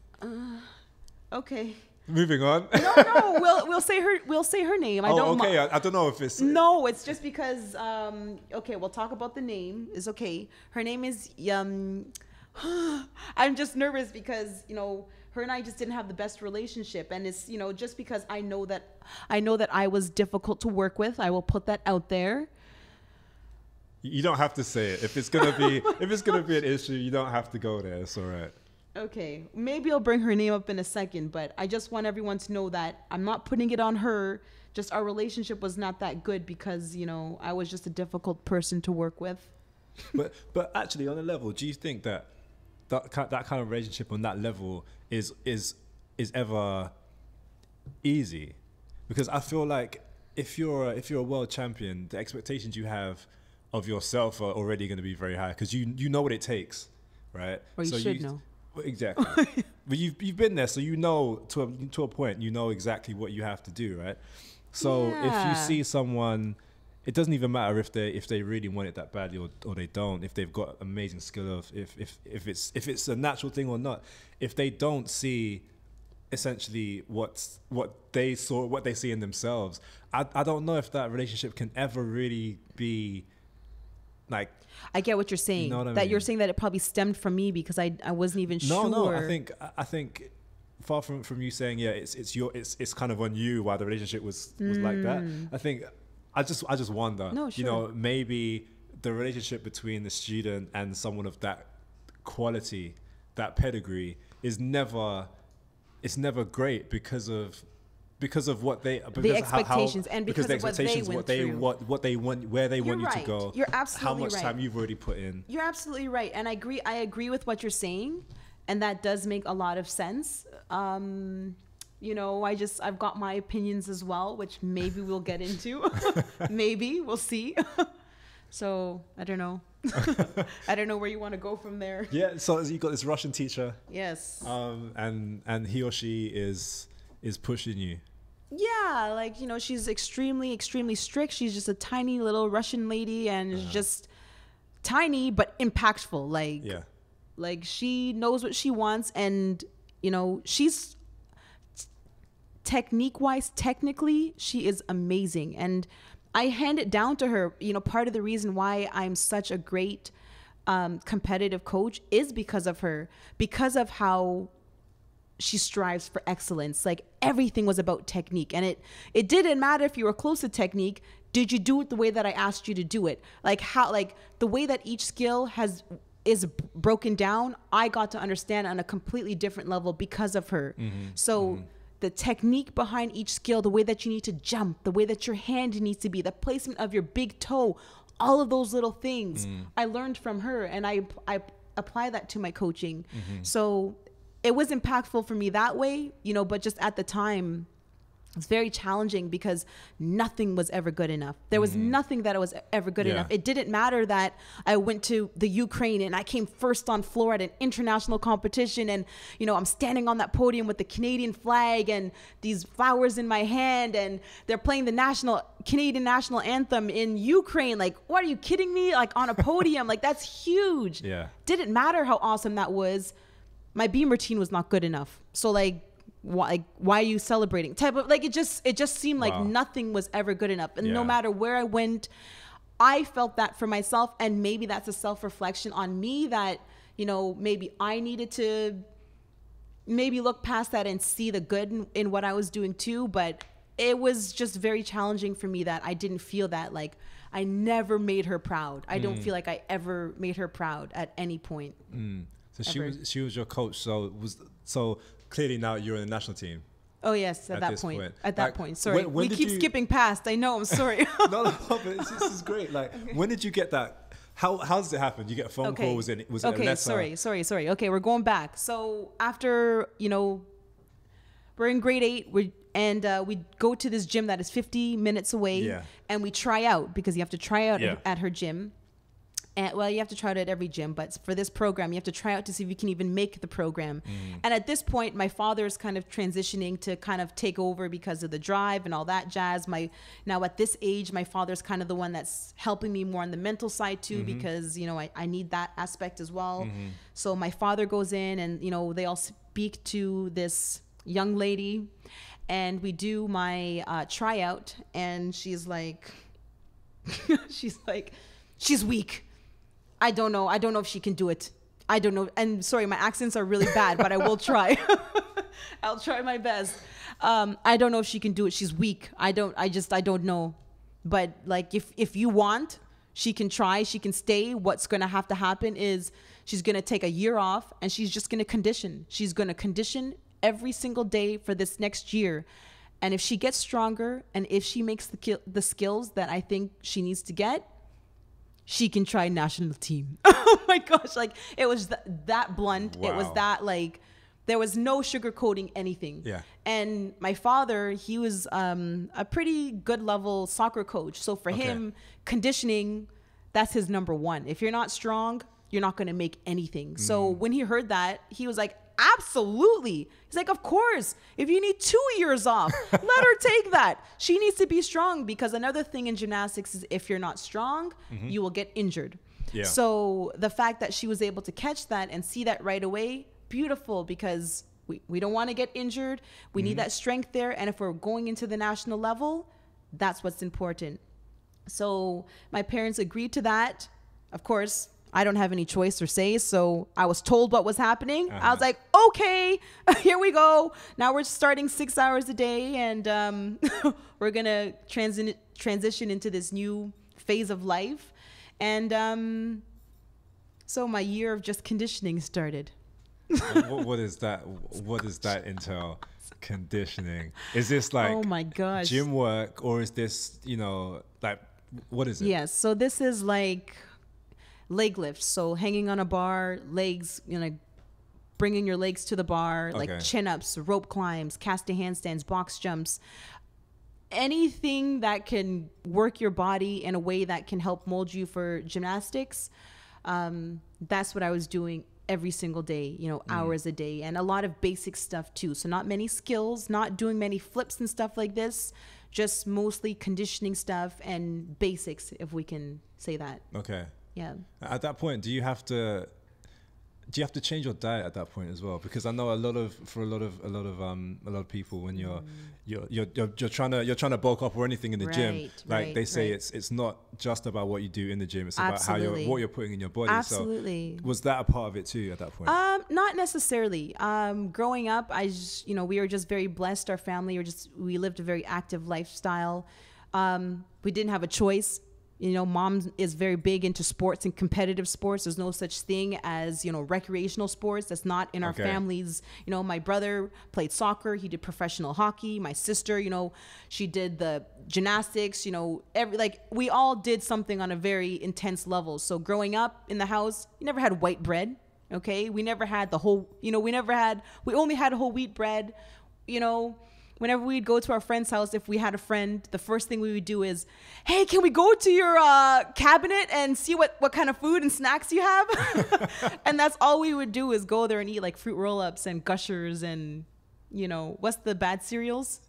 Okay. Moving on. No, we'll say her name. I don't. Okay, I don't know if it's. No, it's just because. Okay, we'll talk about the name. It's okay. Her name is. I'm just nervous because, you know, her and I just didn't have the best relationship, and it's, you know, just because I know that I was difficult to work with, I will put that out there. You don't have to say it. If it's gonna be an issue, you don't have to go there. It's all right. Okay, maybe I'll bring her name up in a second, but I just want everyone to know that I'm not putting it on her. Just our relationship was not that good because, you know, I was just a difficult person to work with. But actually, on a level, do you think that kind of relationship on that level is ever easy? Because I feel like if you're a world champion, the expectations you have of yourself are already going to be very high because you know what it takes, right? Or you should know. Exactly. But you've been there, so you know to a point, you know exactly what you have to do, right? So if you see someone, it doesn't even matter if they really want it that badly or they don't, if they've got amazing skill, if it's a natural thing or not. If they don't see essentially what they see in themselves, I don't know if that relationship can ever really be like. I get what you're saying. You know what I mean? You're saying that it probably stemmed from me because I wasn't even sure. No, I think far from you saying it's kind of on you why the relationship was like that. I think I just wonder. No, sure. You know, maybe the relationship between the student and someone of that quality, that pedigree, it's never great because of what they, because of the expectations, what they want, where they want you to go. You're absolutely right. How much time you've already put in. You're absolutely right, and I agree with what you're saying, and that does make a lot of sense. You know, I've got my opinions as well, which maybe we'll get into. Maybe we'll see. So I don't know. I don't know where you want to go from there. Yeah. So you got this Russian teacher. Yes. And he or she is pushing you. Yeah, like, you know, she's extremely, extremely strict. She's just a tiny little Russian lady, and just tiny but impactful. Like, like she knows what she wants, and, you know, she's technique-wise, technically, she is amazing, and I hand it down to her. You know, part of the reason why I'm such a great competitive coach is because of her, because of how she strives for excellence. Like, everything was about technique, and it didn't matter if you were close to technique. Did you do it the way that I asked you to do it? Like, how, like the way that each skill is broken down, I got to understand on a completely different level because of her. The technique behind each skill, the way that you need to jump, the way that your hand needs to be, the placement of your big toe, all of those little things, I learned from her, and I apply that to my coaching. So it was impactful for me that way, you know, but just at the time, it's very challenging because nothing was ever good enough. There was nothing that was ever good enough. It didn't matter that I went to the Ukraine and I came first on floor at an international competition, and, you know, I'm standing on that podium with the Canadian flag and these flowers in my hand, and they're playing the Canadian national anthem in Ukraine. Like, what, are you kidding me? Like, on a podium, like, that's huge. Didn't matter how awesome that was. My beam routine was not good enough. So, like, why are you celebrating? Type of, like, it just seemed like nothing was ever good enough. And no matter where I went, I felt that for myself. And maybe that's a self-reflection on me that, you know, maybe I needed to maybe look past that and see the good in what I was doing too. But it was just very challenging for me that I didn't feel that, like, I never made her proud. I don't feel like I ever made her proud at any point. So ever. she was your coach. So clearly now you're in the national team. Oh yes, at that point. Sorry, when we keep skipping past. I know. I'm sorry. No, but this is great. Like, when did you get that? How does it happen? You get a phone call? Was it a letter? Sorry. Okay, we're going back. So after, you know, we're in grade 8. We go to this gym that is 50 minutes away, and we try out, because you have to try out at her gym. And, well, you have to try out at every gym, but for this program, you have to try out to see if you can even make the program. And at this point, my father is kind of transitioning to kind of take over because of the drive and all that jazz. Now at this age, my father's kind of the one that's helping me more on the mental side too, because, you know, I need that aspect as well. So my father goes in and, you know, they all speak to this young lady. And we do my tryout, and she's like, she's weak. I don't know if she can do it. I don't know. And sorry, my accents are really bad, but I will try. I'll try my best. I don't know if she can do it. She's weak. I don't know. But, like, if you want, she can try, she can stay. What's going to have to happen is she's going to take a year off, and she's just going to condition. She's going to condition every single day for this next year. And if she gets stronger, and if she makes the skills that I think she needs to get, she can try national team. Oh my gosh. Like, it was that blunt. Wow. It was that, like, there was no sugarcoating anything. Yeah. And my father, he was a pretty good level soccer coach. So for him, conditioning, that's his #1. If you're not strong, you're not going to make anything. So when he heard that, he was like, absolutely. He's like, of course, if you need 2 years off, let her take that. She needs to be strong, because another thing in gymnastics is if you're not strong, you will get injured. Yeah. So the fact that she was able to catch that and see that right away, beautiful, because we don't want to get injured. We need that strength there. And if we're going into the national level, that's what's important. So my parents agreed to that. Of course, I don't have any choice or say, so I was told what was happening. I was like, okay, here we go. Now we're starting 6 hours a day, and we're gonna transition into this new phase of life. And so my year of just conditioning started. What is that? What does that entail? Conditioning? Is this, like, oh my gosh, gym work, or is this, you know, like, what is it? Yes. So this is like leg lifts, so hanging on a bar, legs, you know, bringing your legs to the bar, like chin-ups, rope climbs, cast to handstands, box jumps, anything that can work your body in a way that can help mold you for gymnastics. That's what I was doing every single day, you know, hours a day, and a lot of basic stuff too. So not many skills, not doing many flips and stuff like this, just mostly conditioning stuff and basics, if we can say that. Okay. Yeah. At that point, do you have to change your diet at that point as well? Because I know a lot of people, when you're trying to bulk up or anything in the gym, like they say, it's not just about what you do in the gym, it's about how what you're putting in your body. Absolutely. So was that a part of it too at that point? Not necessarily. Growing up, you know, we were just very blessed. Our family we lived a very active lifestyle. We didn't have a choice. You know, mom is very big into sports and competitive sports. There's no such thing as, you know, recreational sports. That's not in our families. You know, my brother played soccer. He did professional hockey. My sister, you know, she did the gymnastics, you know, we all did something on a very intense level. So growing up in the house, you never had white bread. Okay. We never had we only had whole wheat bread. You know, whenever we'd go to our friend's house, if we had a friend, the first thing we would do is, hey, can we go to your cabinet and see what kind of food and snacks you have? And that's all we would do, is go there and eat, like, fruit roll-ups and Gushers and, you know, what's the bad cereals?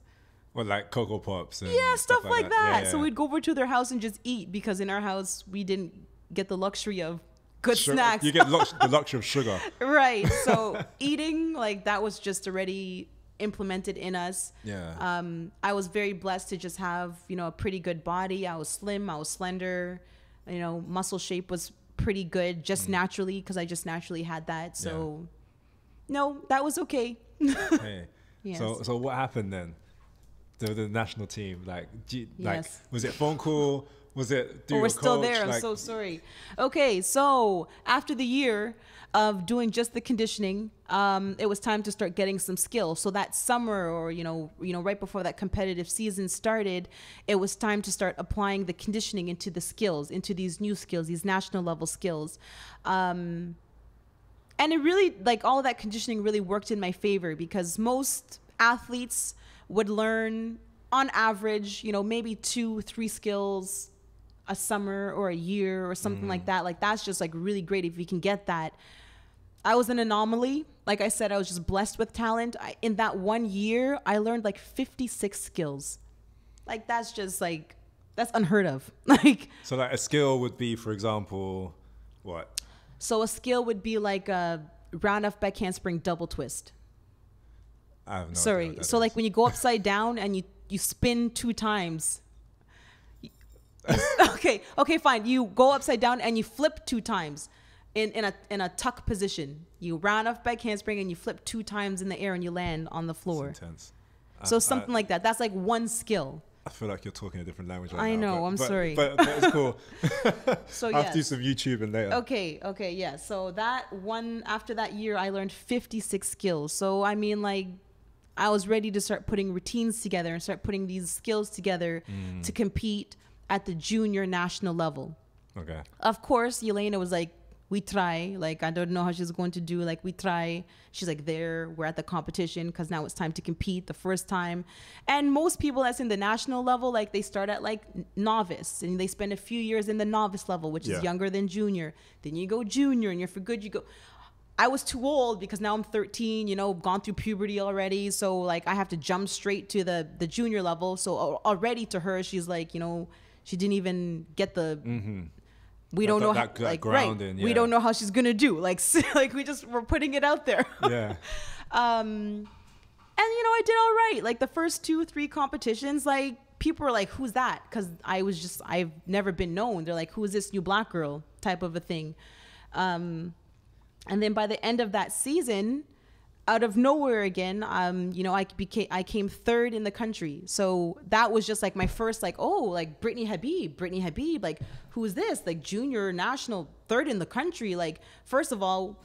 Well, like Cocoa Pops. And yeah, stuff like that. Yeah. So we'd go over to their house and just eat, because in our house, we didn't get the luxury of good snacks. You get the luxury of sugar. Right. So eating, like, that was just already implemented in us. Yeah. I was very blessed to just have, you know, a pretty good body. I was slim, I was slender, you know, muscle shape was pretty good just naturally, because I just naturally had that. So no, that was okay. Hey. Yes. So what happened then? The national team, was it phone call? Was it through your coach? We're still there. I'm so sorry. Okay, so after the year of doing just the conditioning, it was time to start getting some skill. So that summer, or you know, right before that competitive season started, it was time to start applying the conditioning into the skills, into these new skills, these national level skills. And it really, like, all of that conditioning really worked in my favor, because most athletes would learn on average, you know, maybe 2-3 skills a summer or a year or something like that. Like, that's just like really great if you can get that. I was an anomaly. Like I said, I was just blessed with talent. In that one year, I learned like 56 skills. Like, that's just like, that's unheard of. Like, so like a skill would be, for example, what? So a skill would be like a round off back handspring double twist. I have no idea what that is. Like when you go upside down and you spin 2 times. Okay, fine. You go upside down and you flip 2 times in a tuck position. You round off back handspring and you flip 2 times in the air and you land on the floor. That's intense. So something like that. That's like one skill. I feel like you're talking a different language right now. I know, sorry. But it's cool. So I'll have to do some YouTube and later. Okay, yeah. So that one, after that year, I learned 56 skills. So I mean, like, I was ready to start putting routines together and start putting these skills together to compete at the junior national level. Okay. Of course, Yelena was like, we try. Like, I don't know how she's going to do. Like, we try. She's like, there, we're at the competition, because now it's time to compete the first time. And most people that's in the national level, like, they start at like novice and they spend a few years in the novice level, which is younger than junior. Then you go junior and you're for good, you go. I was too old, because now I'm 13, you know, gone through puberty already. So like, I have to jump straight to the junior level. So already to her, she's like, you know, she didn't even get the... We don't know how, like, grounding, we don't know how she's gonna do. Like, we're putting it out there. Yeah. And you know, I did all right. Like the first 2-3 competitions, like people were like, "Who's that?" Because I've never been known. They're like, "Who is this new black girl?" type of a thing. And then by the end of that season, out of nowhere again, you know, I came 3rd in the country. So that was just like my first, like, oh, like Brittnee Habbib, like, who is this? Like, junior national, 3rd in the country. Like, first of all,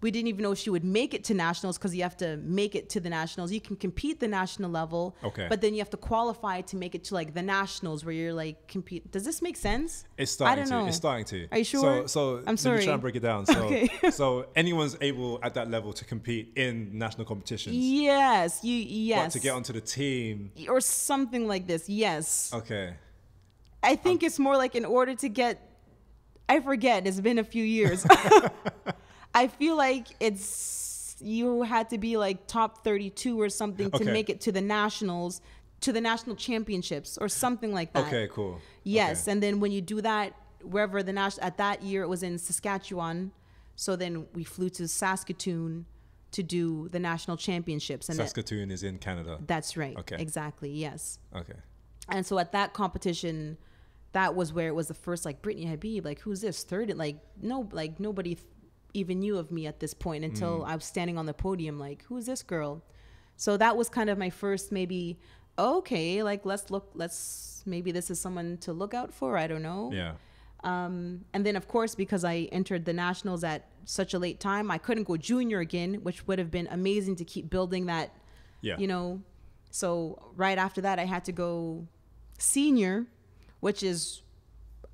we didn't even know she would make it to nationals, because you have to make it to the nationals. You can compete the national level, but then you have to qualify to make it to like the nationals, where you're like compete. Does this make sense? It's starting to. Are you sure? So I'm sorry. Let me try and break it down. So, so anyone's able at that level to compete in national competitions. Yes. But to get onto the team or something like this. Yes. Okay. I think it's more like in order to get. I forget. It's been a few years. I feel like you had to be like top 32 or something to make it to the nationals, to the national championships or something like that. Okay, cool. Yes, and then when you do that, wherever the national, at that year it was in Saskatchewan, so then we flew to Saskatoon to do the national championships. And Saskatoon is in Canada. That's right. Okay. Exactly. Yes. Okay. And so at that competition, that was where it was the first like Brittnee Habbib, like, who's this? 3rd, and like no, like nobody even knew of me at this point until I was standing on the podium like, who's this girl? So that was kind of my first, maybe, okay, like, let's maybe this is someone to look out for. I don't know. Yeah. And then of course, because I entered the nationals at such a late time, I couldn't go junior again, which would have been amazing to keep building that, you know. So right after that, I had to go senior, which is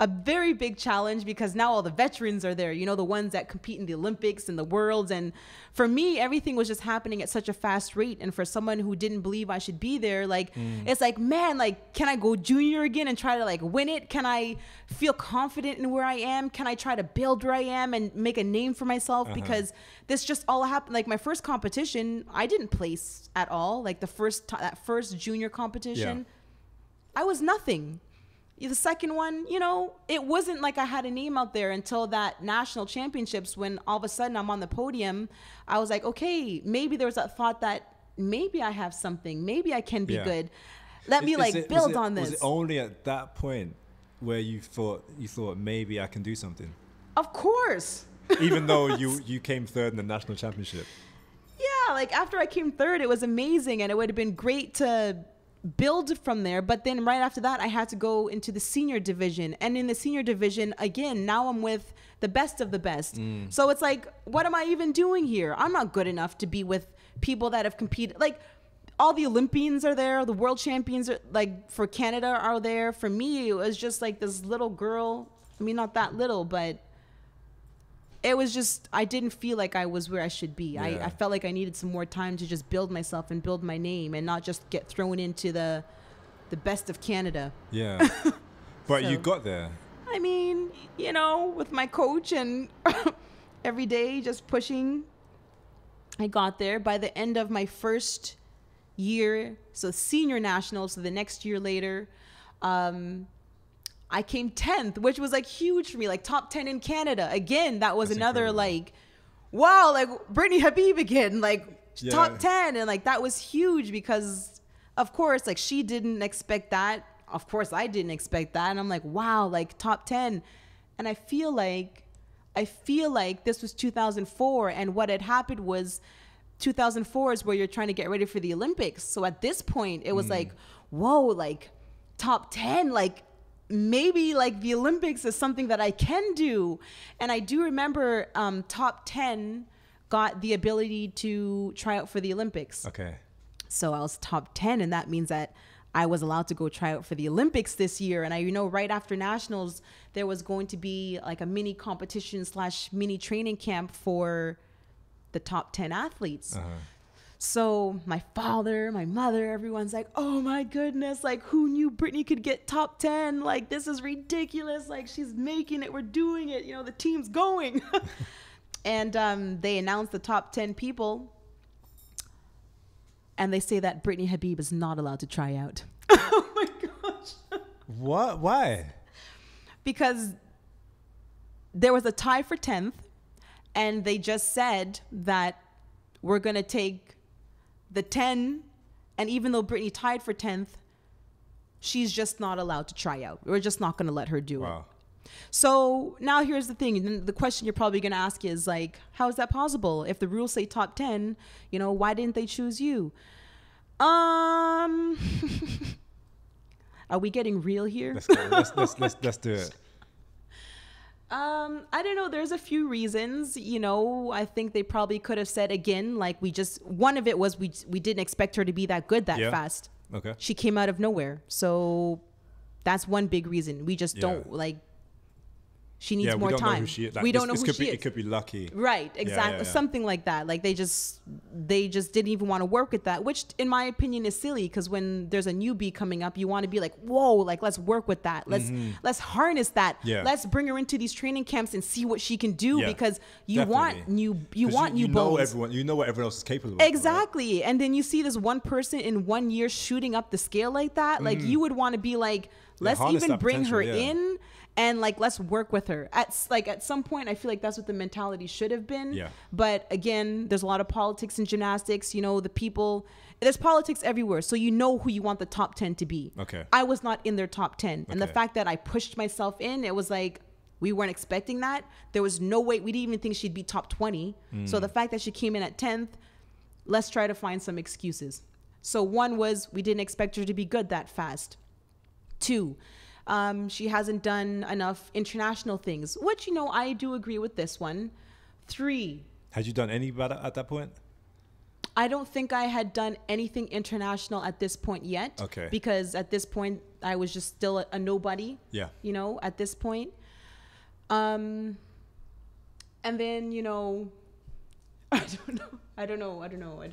a very big challenge, because now all the veterans are there, you know, the ones that compete in the Olympics and the Worlds. And for me, everything was just happening at such a fast rate. And for someone who didn't believe I should be there, like, it's like, man, like, can I go junior again and try to like win it? Can I feel confident in where I am? Can I try to build where I am and make a name for myself? Because this just all happened. Like my first competition, I didn't place at all. Like the that first junior competition, I was nothing. The second one, you know, it wasn't like I had a name out there until that national championships, when all of a sudden I'm on the podium. I was like, okay, maybe there was that thought that maybe I have something, maybe I can be good. Let me build on this. Was it only at that point where you thought maybe I can do something? Of course. Even though you came third in the national championship. Yeah, like after I came third, it was amazing, and it would have been great to build from there. But then right after that, I had to go into the senior division, and in the senior division again, now I'm with the best of the best. So it's like, what am I even doing here? I'm not good enough to be with people that have competed. Like all the Olympians are there, the world champions are, like for Canada are there. For me, it was just like this little girl. I mean, not that little, but it was just, I didn't feel like I was where I should be. Yeah. I felt like I needed some more time to just build myself and build my name and not just get thrown into the best of Canada. Yeah. But so, you got there. I mean, you know, with my coach and every day just pushing, I got there. By the end of my first year, so senior nationals, so the next year later, I came 10th, which was like huge for me, like top 10 in Canada. Again, that was another like, wow, like Brittnee Habbib again, like top 10. And like, that was huge because of course, like she didn't expect that. Of course I didn't expect that. And I'm like, wow, like top 10. And I feel like this was 2004. And what had happened was 2004 is where you're trying to get ready for the Olympics. So at this point it was like, whoa, like top 10, like, maybe like the Olympics is something that I can do. And I do remember top 10 got the ability to try out for the Olympics. Okay. So I was top 10, and that means that I was allowed to go try out for the Olympics this year. And I, you know, right after nationals, there was going to be like a mini competition / mini training camp for the top 10 athletes. So my father, my mother, everyone's like, oh my goodness, like who knew Brittnee could get top 10? Like this is ridiculous. Like she's making it, we're doing it. You know, the team's going. And they announced the top 10 people. And they say that Brittnee Habbib is not allowed to try out. Oh my gosh. What? Why? Because there was a tie for 10th. And they just said that we're going to take the 10, and even though Brittnee tied for 10th, she's just not allowed to try out. We're just not going to let her do it. So now here's the thing. The question you're probably going to ask is like, how is that possible? If the rules say top 10, you know, why didn't they choose you? Are we getting real here? Let's do it. I don't know. There's a few reasons, you know. I think they probably could have said again, like one of it was we didn't expect her to be that good that fast. Okay. She came out of nowhere. So that's one big reason. We just don't like, she needs more time. We don't know who she is. It could be lucky. Right. Exactly. Something like that. Like they just didn't even want to work with that, which in my opinion is silly. Cause when there's a newbie coming up, you want to be like, whoa, like let's work with that. Let's harness that. Yeah. Let's bring her into these training camps and see what she can do, because you want new, you know, everyone, you know what everyone else is capable of. Exactly. Right? And then you see this one person in 1 year shooting up the scale like that. Like you would want to be like, let's even bring her in. And like, let's work with her. At some point, I feel like that's what the mentality should have been. Yeah. But again, there's a lot of politics in gymnastics. You know, the people, there's politics everywhere. So you know who you want the top 10 to be. Okay. I was not in their top 10. Okay. And the fact that I pushed myself in, it was like, we weren't expecting that. There was no way, we didn't even think she'd be top 20. So the fact that she came in at 10th, let's try to find some excuses. So one was, we didn't expect her to be good that fast. Two, she hasn't done enough international things, which, you know, I do agree with this one. Three. Had you done any at that point? I don't think I had done anything international at this point yet. Okay. Because at this point, I was just still a nobody. Yeah. You know, at this point. And then, you know, I don't know.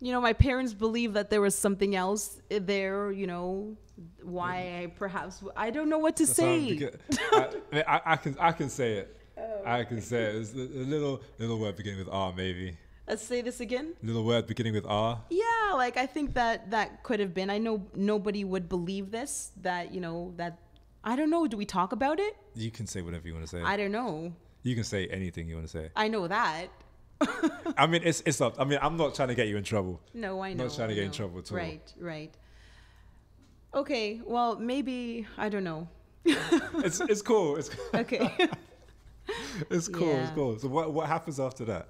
You know, my parents believed that there was something else there, you know, why I perhaps, I don't know what to say. I can say it. Oh. I can say it. It's a little word beginning with R, maybe. Let's say this again. Little word beginning with R. Yeah, like I think that could have been. I know nobody would believe this, that, you know, that, I don't know. Do we talk about it? You can say whatever you want to say. I don't know. You can say anything you want to say. I know that. I mean, it's not. I mean, I'm not trying to get you in trouble. No, I know. Not trying to get in trouble at all. Right, right. Okay, well, maybe, I don't know. It's cool. It's cool. Okay. It's cool. Yeah. It's cool. So what happens after that?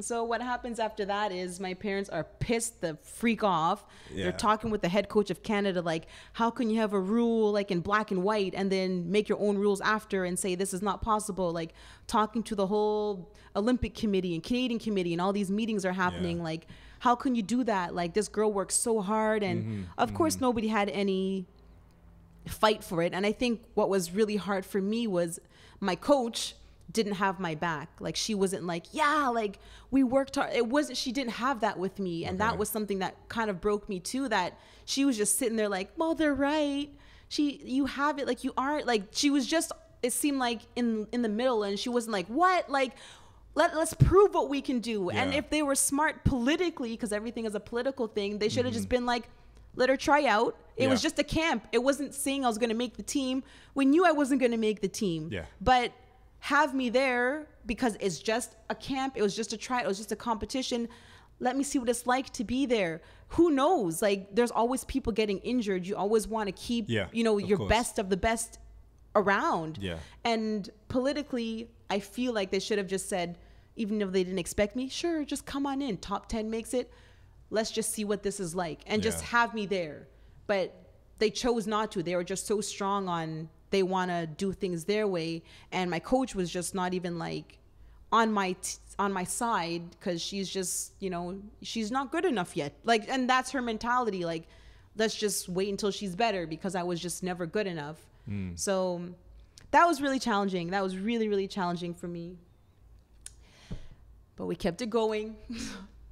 So what happens after that is my parents are pissed the freak off. Yeah. They're talking with the head coach of Canada, like, how can you have a rule like in black and white and then make your own rules after and say this is not possible? Like talking to the whole Olympic committee and Canadian committee and all these meetings are happening. Yeah. Like, how can you do that? Like, this girl works so hard. And of course, nobody had any fight for it. And I think what was really hard for me was my coach didn't have my back. Like, she wasn't like, yeah, like we worked hard. It wasn't, she didn't have that with me. And that was something that kind of broke me too, that she was just sitting there like, well, they're right. You have it. Like, you aren't, like, she was just, it seemed like in the middle, and she wasn't like, what? Like, let's prove what we can do. Yeah. And if they were smart politically, because everything is a political thing, they should have just been like, let her try out. It was just a camp. It wasn't saying I was going to make the team. We knew I wasn't going to make the team. Yeah. But have me there because it's just a camp. It was just a try. It was just a competition. Let me see what it's like to be there. Who knows? Like, there's always people getting injured. You always want to keep, you know, your best of the best around. Yeah. And politically, I feel like they should have just said, even if they didn't expect me, sure, just come on in. Top 10 makes it. Let's just see what this is like and just have me there. But they chose not to. They were just so strong on they want to do things their way. And my coach was just not even like on my side, because she's just, you know, she's not good enough yet. Like, and that's her mentality. Like, let's just wait until she's better, because I was just never good enough. So that was really challenging. That was really, really challenging for me. But we kept it going.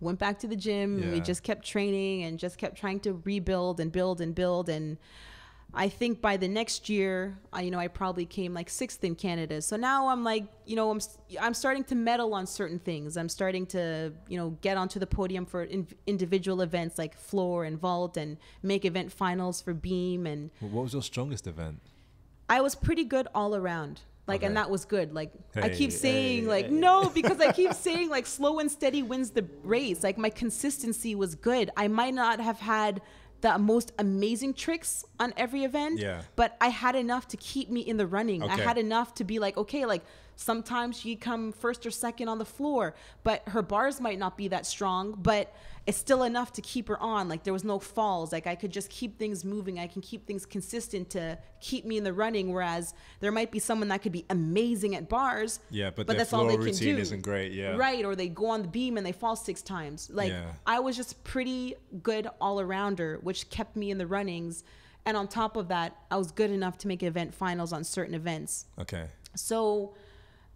Went back to the gym. And we just kept training and just kept trying to rebuild and build and build. And I think by the next year, you know, I probably came like 6th in Canada. So now I'm like, you know, I'm starting to medal on certain things. I'm starting to, you know, get onto the podium for individual events like floor and vault, and make event finals for beam. And what was your strongest event? I was pretty good all around. Like, and that was good. Like, I keep saying, like, no, because I keep saying, like, slow and steady wins the race. Like, my consistency was good. I might not have had the most amazing tricks on every event, but I had enough to keep me in the running. I had enough to be like, okay, like, sometimes she'd come 1st or 2nd on the floor, but her bars might not be that strong, but it's still enough to keep her on. Like, there was no falls. Like, I could just keep things moving. I can keep things consistent to keep me in the running, whereas there might be someone that could be amazing at bars, but that's all they can do. Isn't great, right, or they go on the beam and they fall 6 times. Like, I was just pretty good all-arounder, which kept me in the runnings. And on top of that, I was good enough to make event finals on certain events. Okay. So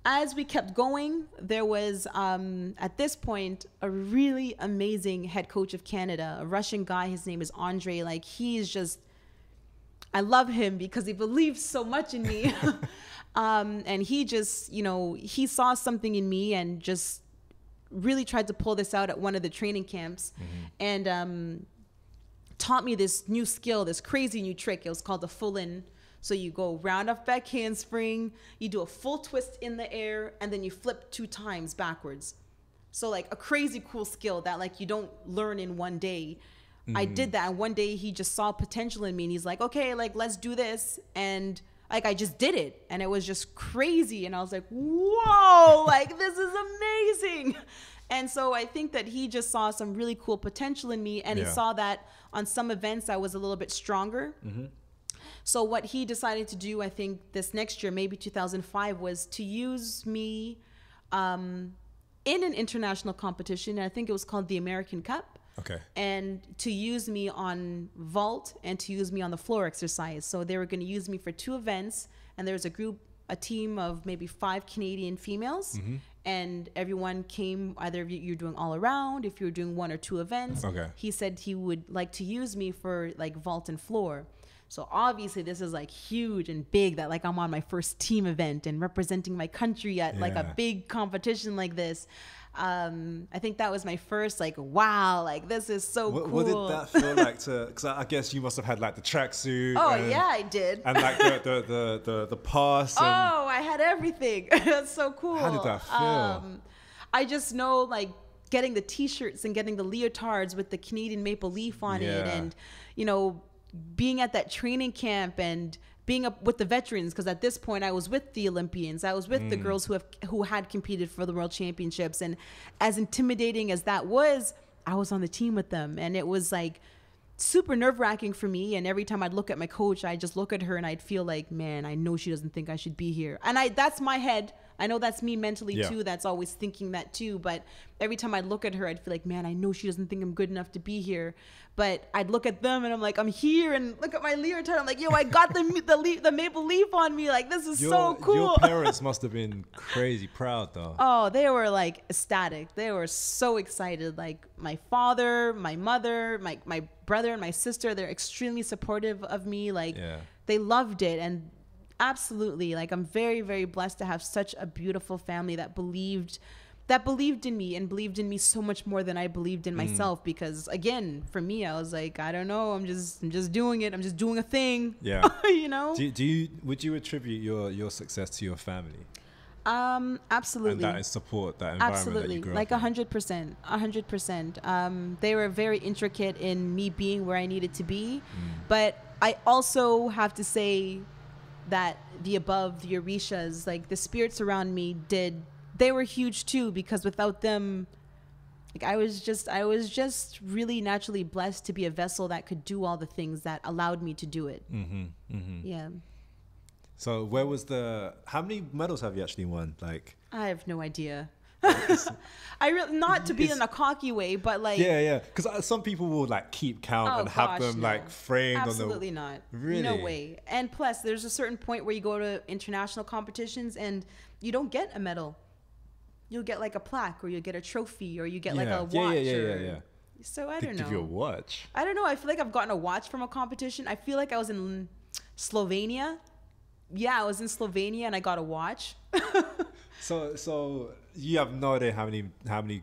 as we kept going, there was, at this point, a really amazing head coach of Canada, a Russian guy. His name is Andre. Like, he is just, I love him because he believes so much in me. And he just, you know, he saw something in me and just really tried to pull this out at one of the training camps. And taught me this new skill, this crazy new trick. It was called the Su Lin. So you go round off back handspring, you do a full twist in the air, and then you flip 2 times backwards. So like a crazy cool skill that like you don't learn in one day. I did that, and one day he just saw potential in me, and he's like, okay, like, let's do this. And like, I just did it, and it was just crazy. And I was like, whoa, like, this is amazing. And so I think that he just saw some really cool potential in me, and he saw that on some events I was a little bit stronger. So what he decided to do, I think this next year, maybe 2005, was to use me in an international competition. And I think it was called the American Cup. Okay. And to use me on vault and to use me on the floor exercise. So they were going to use me for 2 events. And there was a team of maybe 5 Canadian females. And everyone came, either of you're doing all around, if you're doing 1 or 2 events. Okay. He said he would like to use me for like vault and floor. So obviously this is like huge and big that like I'm on my first team event and representing my country at like a big competition like this. I think that was my first like, wow, like this is so cool. What did that feel like to, because I guess you must have had like the tracksuit. Oh yeah, I did. And like the pass. And I had everything. That's so cool. How did that feel? I just know, like, getting the t-shirts and getting the leotards with the Canadian maple leaf on it, and, you know, being at that training camp and being up with the veterans, because at this point I was with the Olympians, I was with the girls who had competed for the World Championships, and as intimidating as that was, I was on the team with them, and it was like super nerve-wracking for me. And every time I'd look at my coach, I'd just look at her and I'd feel like, man, I know she doesn't think I should be here, and that's my head. I know that's me mentally too, that's always thinking that too, but every time I'd look at her, I'd feel like, man, I know she doesn't think I'm good enough to be here. But I'd look at them and I'm like, I'm here, and look at my leotard, I'm like, yo, I got the maple leaf on me, like, this is so cool. Your parents must have been crazy proud though. Oh, they were like ecstatic. They were so excited. Like my father, my mother, my brother and my sister, they're extremely supportive of me. Like they loved it. And absolutely, like, I'm very, very blessed to have such a beautiful family that believed in me, and believed in me so much more than I believed in myself. Because again, for me, I was like, I don't know, I'm just doing it. I'm just doing a thing. Yeah. You know. Would you attribute your success to your family? Absolutely. And that is support, that environment. Absolutely. That you grew like up in. 100%, 100%. They were very intricate in me being where I needed to be, but I also have to say that the above, the orishas, like the spirits around me, they were huge too, because without them, like, I was just really naturally blessed to be a vessel that could do all the things that allowed me to do it. Yeah. So how many medals have you actually won? Like, I have no idea. Not to be in a cocky way, but like, because some people will like keep count and have them like framed. Absolutely not. Really? No way. And plus, there's a certain point where you go to international competitions and you don't get a medal. You'll get like a plaque, or you'll get a trophy, or you get like a watch. Yeah. So I don't know. They give you a watch. I don't know. I feel like I've gotten a watch from a competition. I feel like I was in Slovenia. Yeah, I was in Slovenia and I got a watch. So you have no idea how many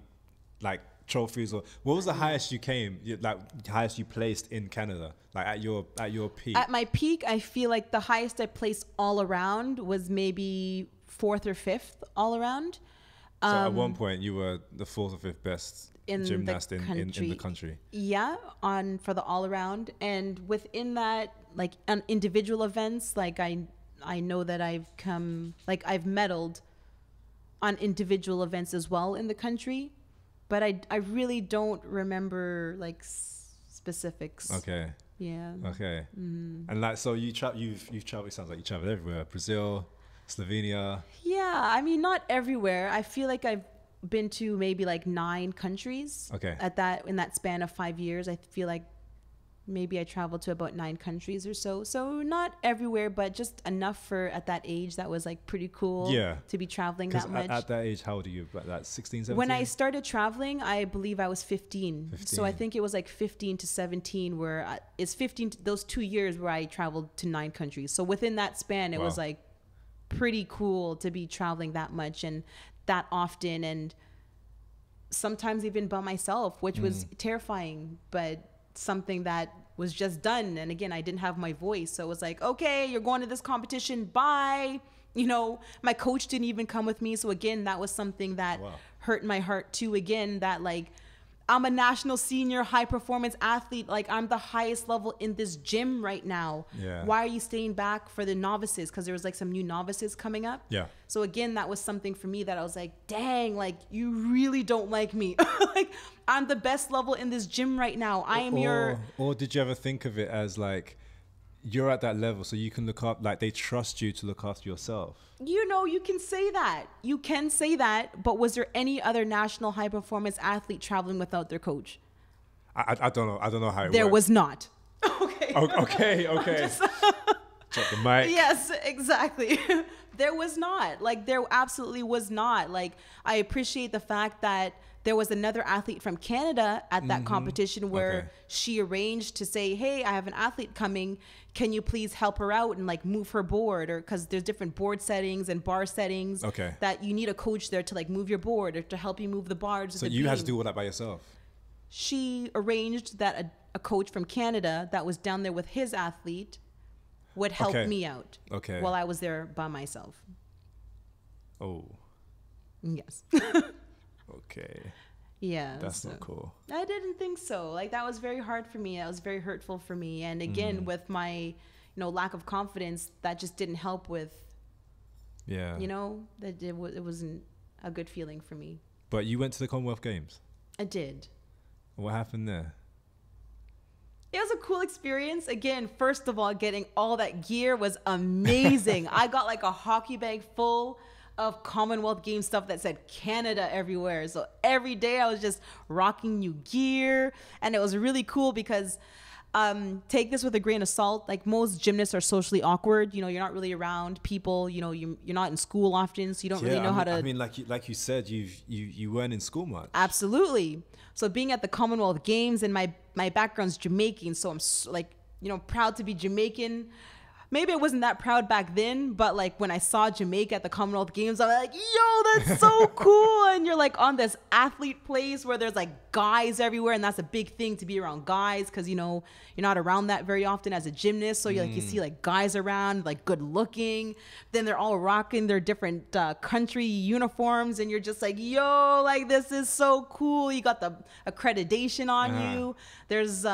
like trophies, or what was the highest you came, like highest you placed in Canada, like at your peak? At my peak, I feel like the highest I placed all around was maybe 4th or 5th all around. So at one point you were the 4th or 5th best gymnast in the country. Yeah, for the all around, and within that, like on individual events, like I know that I've medaled on individual events as well in the country, but I really don't remember like specifics. Okay. Yeah. Okay. And like, so you've traveled. It sounds like you traveled everywhere: Brazil, Slovenia. Yeah, I mean, not everywhere. I feel like I've been to maybe like 9 countries. Okay. In that span of 5 years, I feel like maybe I traveled to about 9 countries or so. So not everywhere, but just enough for, at that age, that was like pretty cool to be traveling that much. At that age, how old are you? About that 16, 17? When I started traveling, I believe I was 15. So I think it was like 15 to 17 where, those 2 years where I traveled to 9 countries. So within that span, it was like pretty cool to be traveling that much and that often. And sometimes even by myself, which was terrifying, but something that was just done. And again, I didn't have my voice, so it was like, okay, you're going to this competition, bye. You know, my coach didn't even come with me, so again, that was something that hurt my heart too. Again, that, like, I'm a national senior high performance athlete, like, I'm the highest level in this gym right now. Why are you staying back for the novices? Because there was like some new novices coming up. So again, that was something for me that I was like, dang, like, you really don't like me. Like, I'm the best level in this gym right now. Or did you ever think of it as like, you're at that level, so you can look up, like, they trust you to look after yourself? You know, you can say that. You can say that, but was there any other national high-performance athlete traveling without their coach? I don't know. I don't know how it worked. There was not. Okay. Okay. Drop the mic. Yes, exactly. There was not. Like, there absolutely was not. Like, I appreciate the fact that there was another athlete from Canada at that competition where she arranged to say, hey, I have an athlete coming, can you please help her out and like move her board, or because there's different board settings and bar settings that you need a coach there to like move your board or to help you move the bars. So you had to do all that by yourself? She arranged that a coach from Canada that was down there with his athlete would help me out while I was there by myself. Oh. Yes. Okay. Yeah. That's so, not cool. I didn't think so. Like, that was very hard for me. That was very hurtful for me. And again, with my, lack of confidence, that just didn't help with. Yeah. That it wasn't a good feeling for me. But you went to the Commonwealth Games? I did. What happened there? It was a cool experience. Again, first of all, getting all that gear was amazing. I got like a hockey bag full of Commonwealth Games stuff that said Canada everywhere. So every day I was just rocking new gear. And it was really cool because take this with a grain of salt. Like, most gymnasts are socially awkward. You're not really around people. You're not in school often, so you don't really know how to. I mean, like you said, you weren't in school much. Absolutely. So being at the Commonwealth Games, and my background's Jamaican, so I'm proud to be Jamaican. Maybe I wasn't that proud back then, but like when I saw Jamaica at the Commonwealth Games, I'm like, yo, that's so cool. And you're like on this athlete place where there's like guys everywhere. And that's a big thing to be around guys because, you're not around that very often as a gymnast. So you see like guys around, like good looking. Then they're all rocking their different country uniforms. And you're just like, yo, like this is so cool. You got the accreditation on you. There's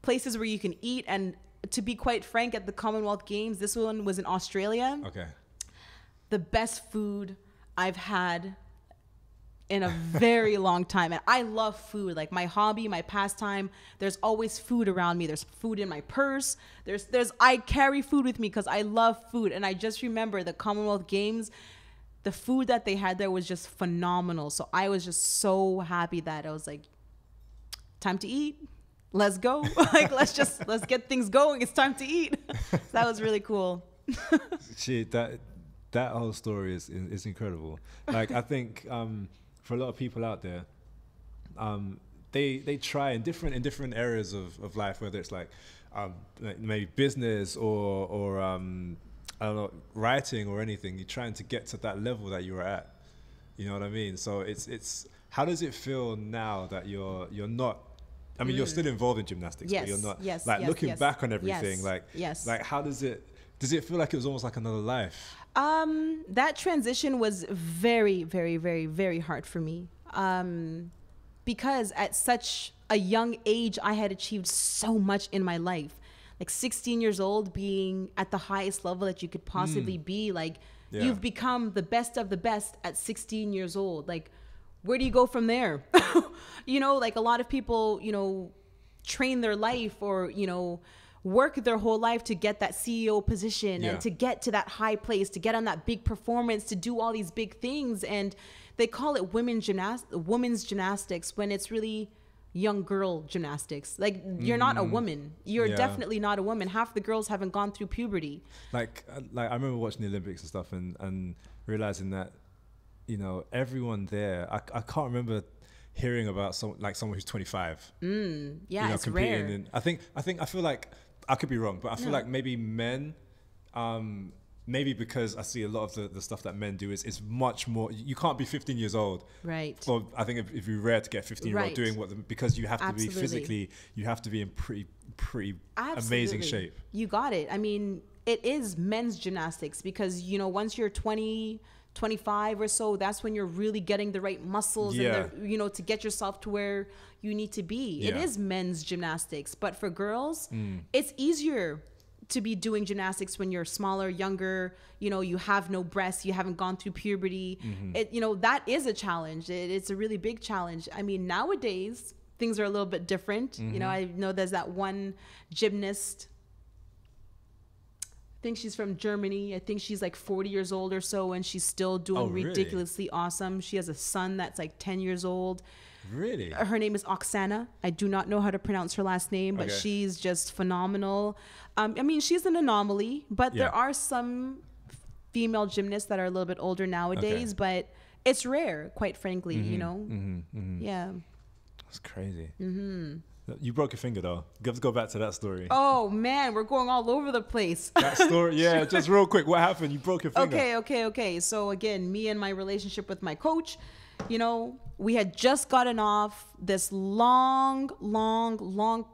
places where you can eat. And to be quite frank, at the Commonwealth Games, this one was in Australia. Okay. The best food I've had in a very long time. And I love food, like my hobby, my pastime. There's always food around me. There's food in my purse. I carry food with me because I love food. And I just remember the Commonwealth Games, the food that they had there was just phenomenal. So I was just so happy that I was like, time to eat. Let's go. Let's get things going. It's time to eat. So that was really cool. Shit, that whole story is incredible. Like, I think for a lot of people out there, they try in different areas of life, whether it's like maybe business or I don't know, writing or anything. You're trying to get to that level that you were at. You know what I mean? So it's how does it feel now that you're not? I mean, you're still involved in gymnastics, but you're not. Looking back on everything, how does it feel like it was almost like another life? That transition was very, very, very, very hard for me. Because at such a young age, I had achieved so much in my life. Like 16 years old, being at the highest level that you could possibly be. Like, you've become the best of the best at 16 years old. Like, where do you go from there? Like a lot of people, train their life or, work their whole life to get that CEO position and to get to that high place, to get on that big performance, to do all these big things. And they call it women's gymnastics when it's really young girl gymnastics. Like, you're not a woman. You're definitely not a woman. Half the girls haven't gone through puberty. Like I remember watching the Olympics and stuff and realizing that, everyone there, I can't remember hearing about someone who's 25. It's rare. I feel like, I could be wrong, but I feel like maybe men, maybe because I see a lot of the stuff that men do is much more, you can't be 15 years old. Right. So I think it'd be rare to get a 15-year-old doing because you have to be physically, you have to be in pretty amazing shape. You got it. I mean, it is men's gymnastics because, once you're 20, 25 or so, that's when you're really getting the right muscles and to get yourself to where you need to be. It is men's gymnastics, but for girls, it's easier to be doing gymnastics when you're smaller, younger, you have no breasts, you haven't gone through puberty. That is a challenge. It's a really big challenge. I mean, nowadays things are a little bit different. I know there's that one gymnast, I think she's from Germany. I think she's like 40 years old or so, and she's still doing ridiculously awesome. She has a son that's like 10 years old. Really? Her name is Oksana. I do not know how to pronounce her last name, but she's just phenomenal. I mean, she's an anomaly, but there are some female gymnasts that are a little bit older nowadays, but it's rare, quite frankly, Yeah. That's crazy. You broke your finger though. You have to go back to that story. Oh man, we're going all over the place. That story, yeah, just real quick. What happened? You broke your finger. Okay. So again, me and my relationship with my coach, we had just gotten off this long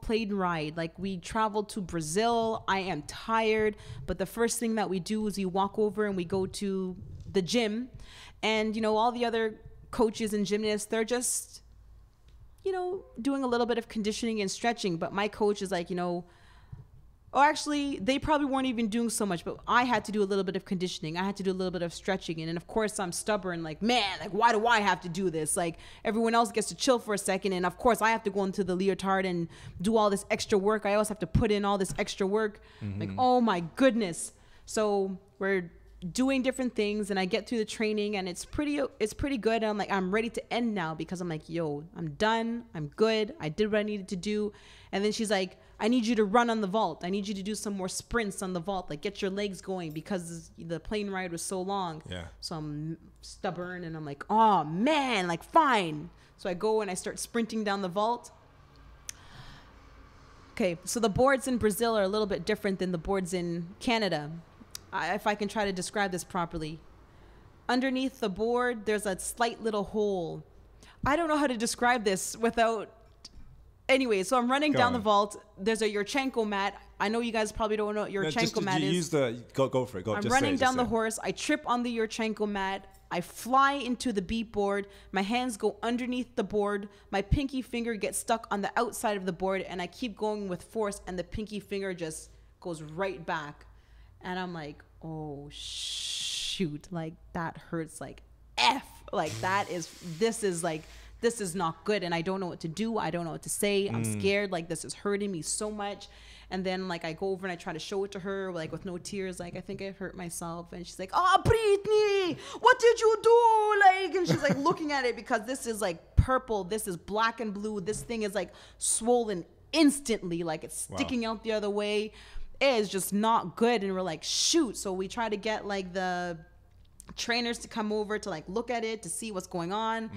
plane ride. Like, we traveled to Brazil. I am tired, but the first thing that we do is we walk over and we go to the gym, and all the other coaches and gymnasts, they're just, you know, doing a little bit of conditioning and stretching. But my coach is like, you know, oh, actually, they probably weren't even doing so much, but I had to do a little bit of conditioning. I had to do a little bit of stretching. And of course, I'm stubborn, like, man, like, why do I have to do this? Like, everyone else gets to chill for a second. And of course, I have to go into the leotard and do all this extra work. I always have to put in all this extra work. Mm-hmm. Like, oh, my goodness. So we're doing different things, and I get through the training, and it's pretty good. And I'm like, I'm ready to end now, because I'm like, yo, I'm done. I'm good. I did what I needed to do. And then she's like, I need you to run on the vault. I need you to do some more sprints on the vault, like get your legs going, because the plane ride was so long. Yeah. So I'm stubborn, and I'm like, oh man, like fine. So I go and I start sprinting down the vault. Okay, so the boards in Brazil are a little bit different than the boards in Canada. If I can try to describe this properly. Underneath the board, there's a slight little hole. I don't know how to describe this without... Anyway, so I'm running down the vault. There's a Yurchenko mat. I know you guys probably don't know what Yurchenko mat is. Use the go for it. Go. I'm running down the horse. I trip on the Yurchenko mat. I fly into the beat board. My hands go underneath the board. My pinky finger gets stuck on the outside of the board, and I keep going with force, and the pinky finger just goes right back. And I'm like, oh shoot! Like that hurts. Like F. Like that is. This is like. This is not good, and I don't know what to do. I don't know what to say. I'm scared. Like, this is hurting me so much. And then, like, I go over and I try to show it to her, like, with no tears. Like, I think I hurt myself. And she's like, oh, Brittnee, what did you do? Like, and she's, like, looking at it, because this is, like, purple. This is black and blue. This thing is, like, swollen instantly. Like, it's sticking out the other way. It is just not good. And we're like, shoot. So we try to get, like, the trainers to come over to, like, look at it, to see what's going on.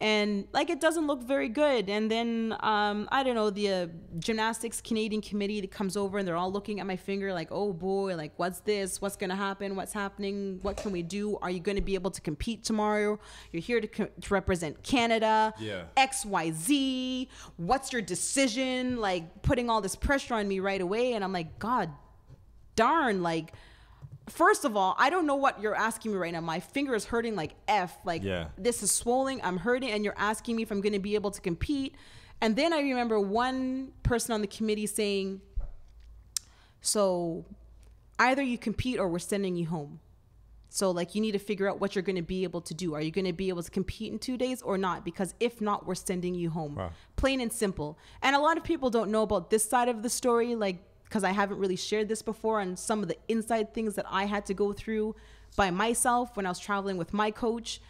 And like, it doesn't look very good. And then, I don't know, the gymnastics Canadian committee that comes over, and they're all looking at my finger like, oh boy, like what's this? What's going to happen? What's happening? What can we do? Are you going to be able to compete tomorrow? You're here to represent Canada, XYZ. What's your decision? Like putting all this pressure on me right away. And I'm like, God darn, like, first of all, I don't know what you're asking me right now. My finger is hurting like F. Like, this is swollen. I'm hurting. And you're asking me if I'm going to be able to compete. And then I remember one person on the committee saying, so either you compete or we're sending you home. So, like, you need to figure out what you're going to be able to do. Are you going to be able to compete in 2 days or not? Because if not, we're sending you home. Wow. Plain and simple. And a lot of people don't know about this side of the story. Like, because I haven't really shared this before, and some of the inside things that I had to go through by myself when I was traveling with my coach.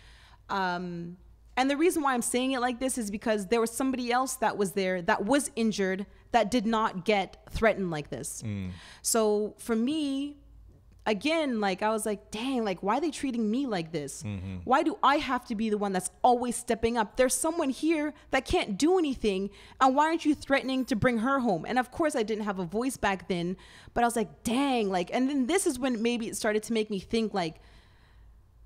And the reason why I'm saying it like this is because there was somebody else that was there that was injured that did not get threatened like this. So for me, again, like I was like, dang, like why are they treating me like this? Why do I have to be the one that's always stepping up? There's someone here that can't do anything, and why aren't you threatening to bring her home? And of course I didn't have a voice back then, but I was like, dang, like, and then this is when maybe it started to make me think like,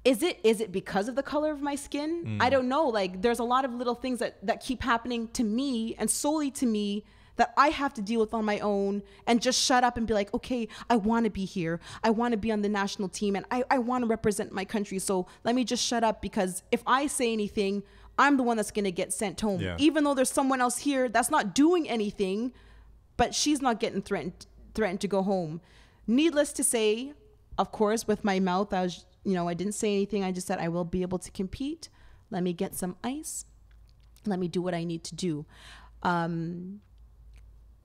is it because of the color of my skin? I don't know. Like there's a lot of little things that keep happening to me and solely to me that I have to deal with on my own, and just shut up and be like, okay, I want to be here. I want to be on the national team, and I want to represent my country. So let me just shut up, because if I say anything, I'm the one that's going to get sent home. Even though there's someone else here that's not doing anything, but she's not getting threatened to go home. Needless to say, of course, with my mouth, I was, you know, I didn't say anything. I just said, I will be able to compete. Let me get some ice. Let me do what I need to do.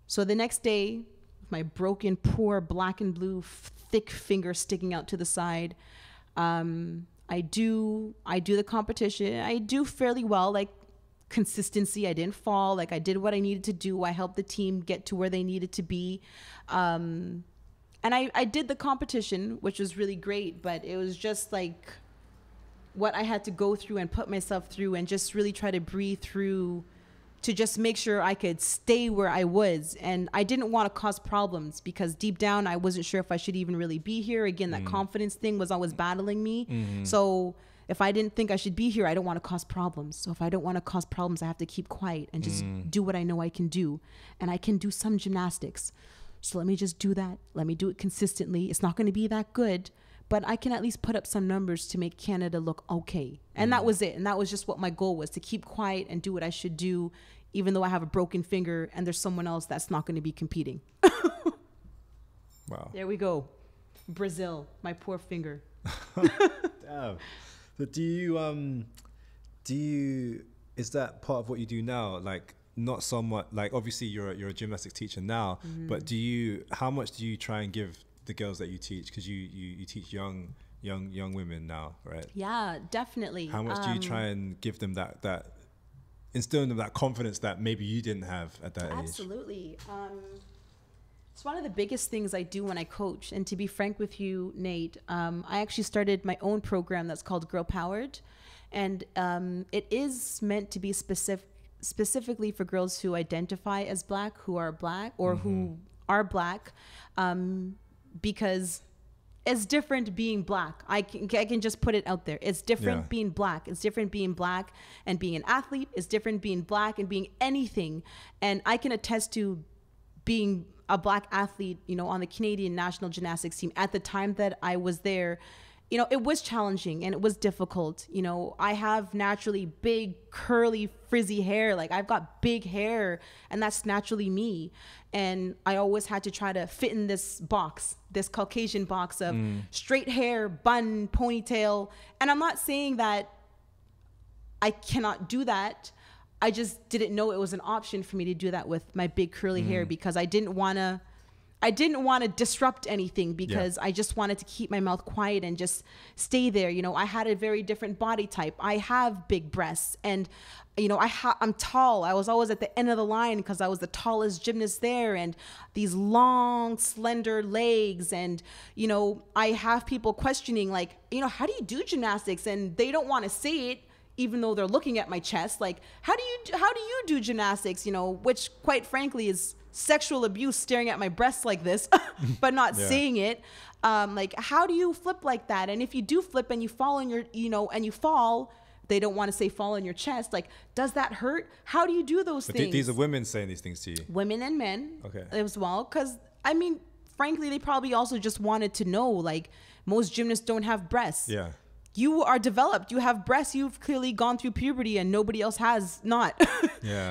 So the next day, my broken, poor, black and blue, thick finger sticking out to the side, I do the competition. I do fairly well, like consistency. I didn't fall. Like I did what I needed to do. I helped the team get to where they needed to be. And I did the competition, which was really great, but it was just like what I had to go through and put myself through, and just really try to breathe through to just make sure I could stay where I was. And I didn't want to cause problems, because deep down, I wasn't sure if I should even really be here. Again, that confidence thing was always battling me. So if I didn't think I should be here, I don't want to cause problems. So if I don't want to cause problems, I have to keep quiet and just do what I know I can do. And I can do some gymnastics. So let me just do that. Let me do it consistently. It's not going to be that good, but I can at least put up some numbers to make Canada look okay. And that was it. And that was just what my goal was, to keep quiet and do what I should do, even though I have a broken finger and there's someone else that's not going to be competing. Wow. There we go. Brazil, my poor finger. Damn. But is that part of what you do now? Like, not somewhat, like obviously you're a gymnastics teacher now, but how much do you try and give the girls that you teach? Because you teach young women now, right? Yeah, definitely. How much do you try and give them that instilling them that confidence that maybe you didn't have at that age? Absolutely. It's one of the biggest things I do when I coach. And to be frank with you, Nate, I actually started my own program that's called Girl Powered. And it is meant to be specifically for girls who identify as Black, who are Black, or who are Black, because it's different being Black. I can just put it out there. It's different being Black. It's different being Black and being an athlete. It's different being Black and being anything. And I can attest to being a Black athlete, you know, on the Canadian national gymnastics team at the time that I was there. You know, it was challenging and it was difficult. You know, I have naturally big, curly, frizzy hair. Like, I've got big hair and that's naturally me. And I always had to try to fit in this box, this Caucasian box of straight hair, bun, ponytail. And I'm not saying that I cannot do that. I just didn't know it was an option for me to do that with my big curly hair, because I didn't want to disrupt anything, because I just wanted to keep my mouth quiet and just stay there. You know, I had a very different body type. I have big breasts and, you know, I'm tall. I was always at the end of the line because I was the tallest gymnast there, and these long, slender legs. And, you know, I have people questioning, like, you know, how do you do gymnastics? And they don't want to say it, even though they're looking at my chest. Like, how do you do gymnastics? You know, which quite frankly is sexual abuse, staring at my breasts like this, but not seeing it. Like, how do you flip like that? And if you do flip and you fall on your, you know, and you fall, they don't want to say fall on your chest. Like, does that hurt? How do you do those things? These are women saying these things to you. Women and men as well. 'Cause I mean, frankly, they probably also just wanted to know, like, most gymnasts don't have breasts. Yeah. You are developed, you have breasts, you've clearly gone through puberty and nobody else has not,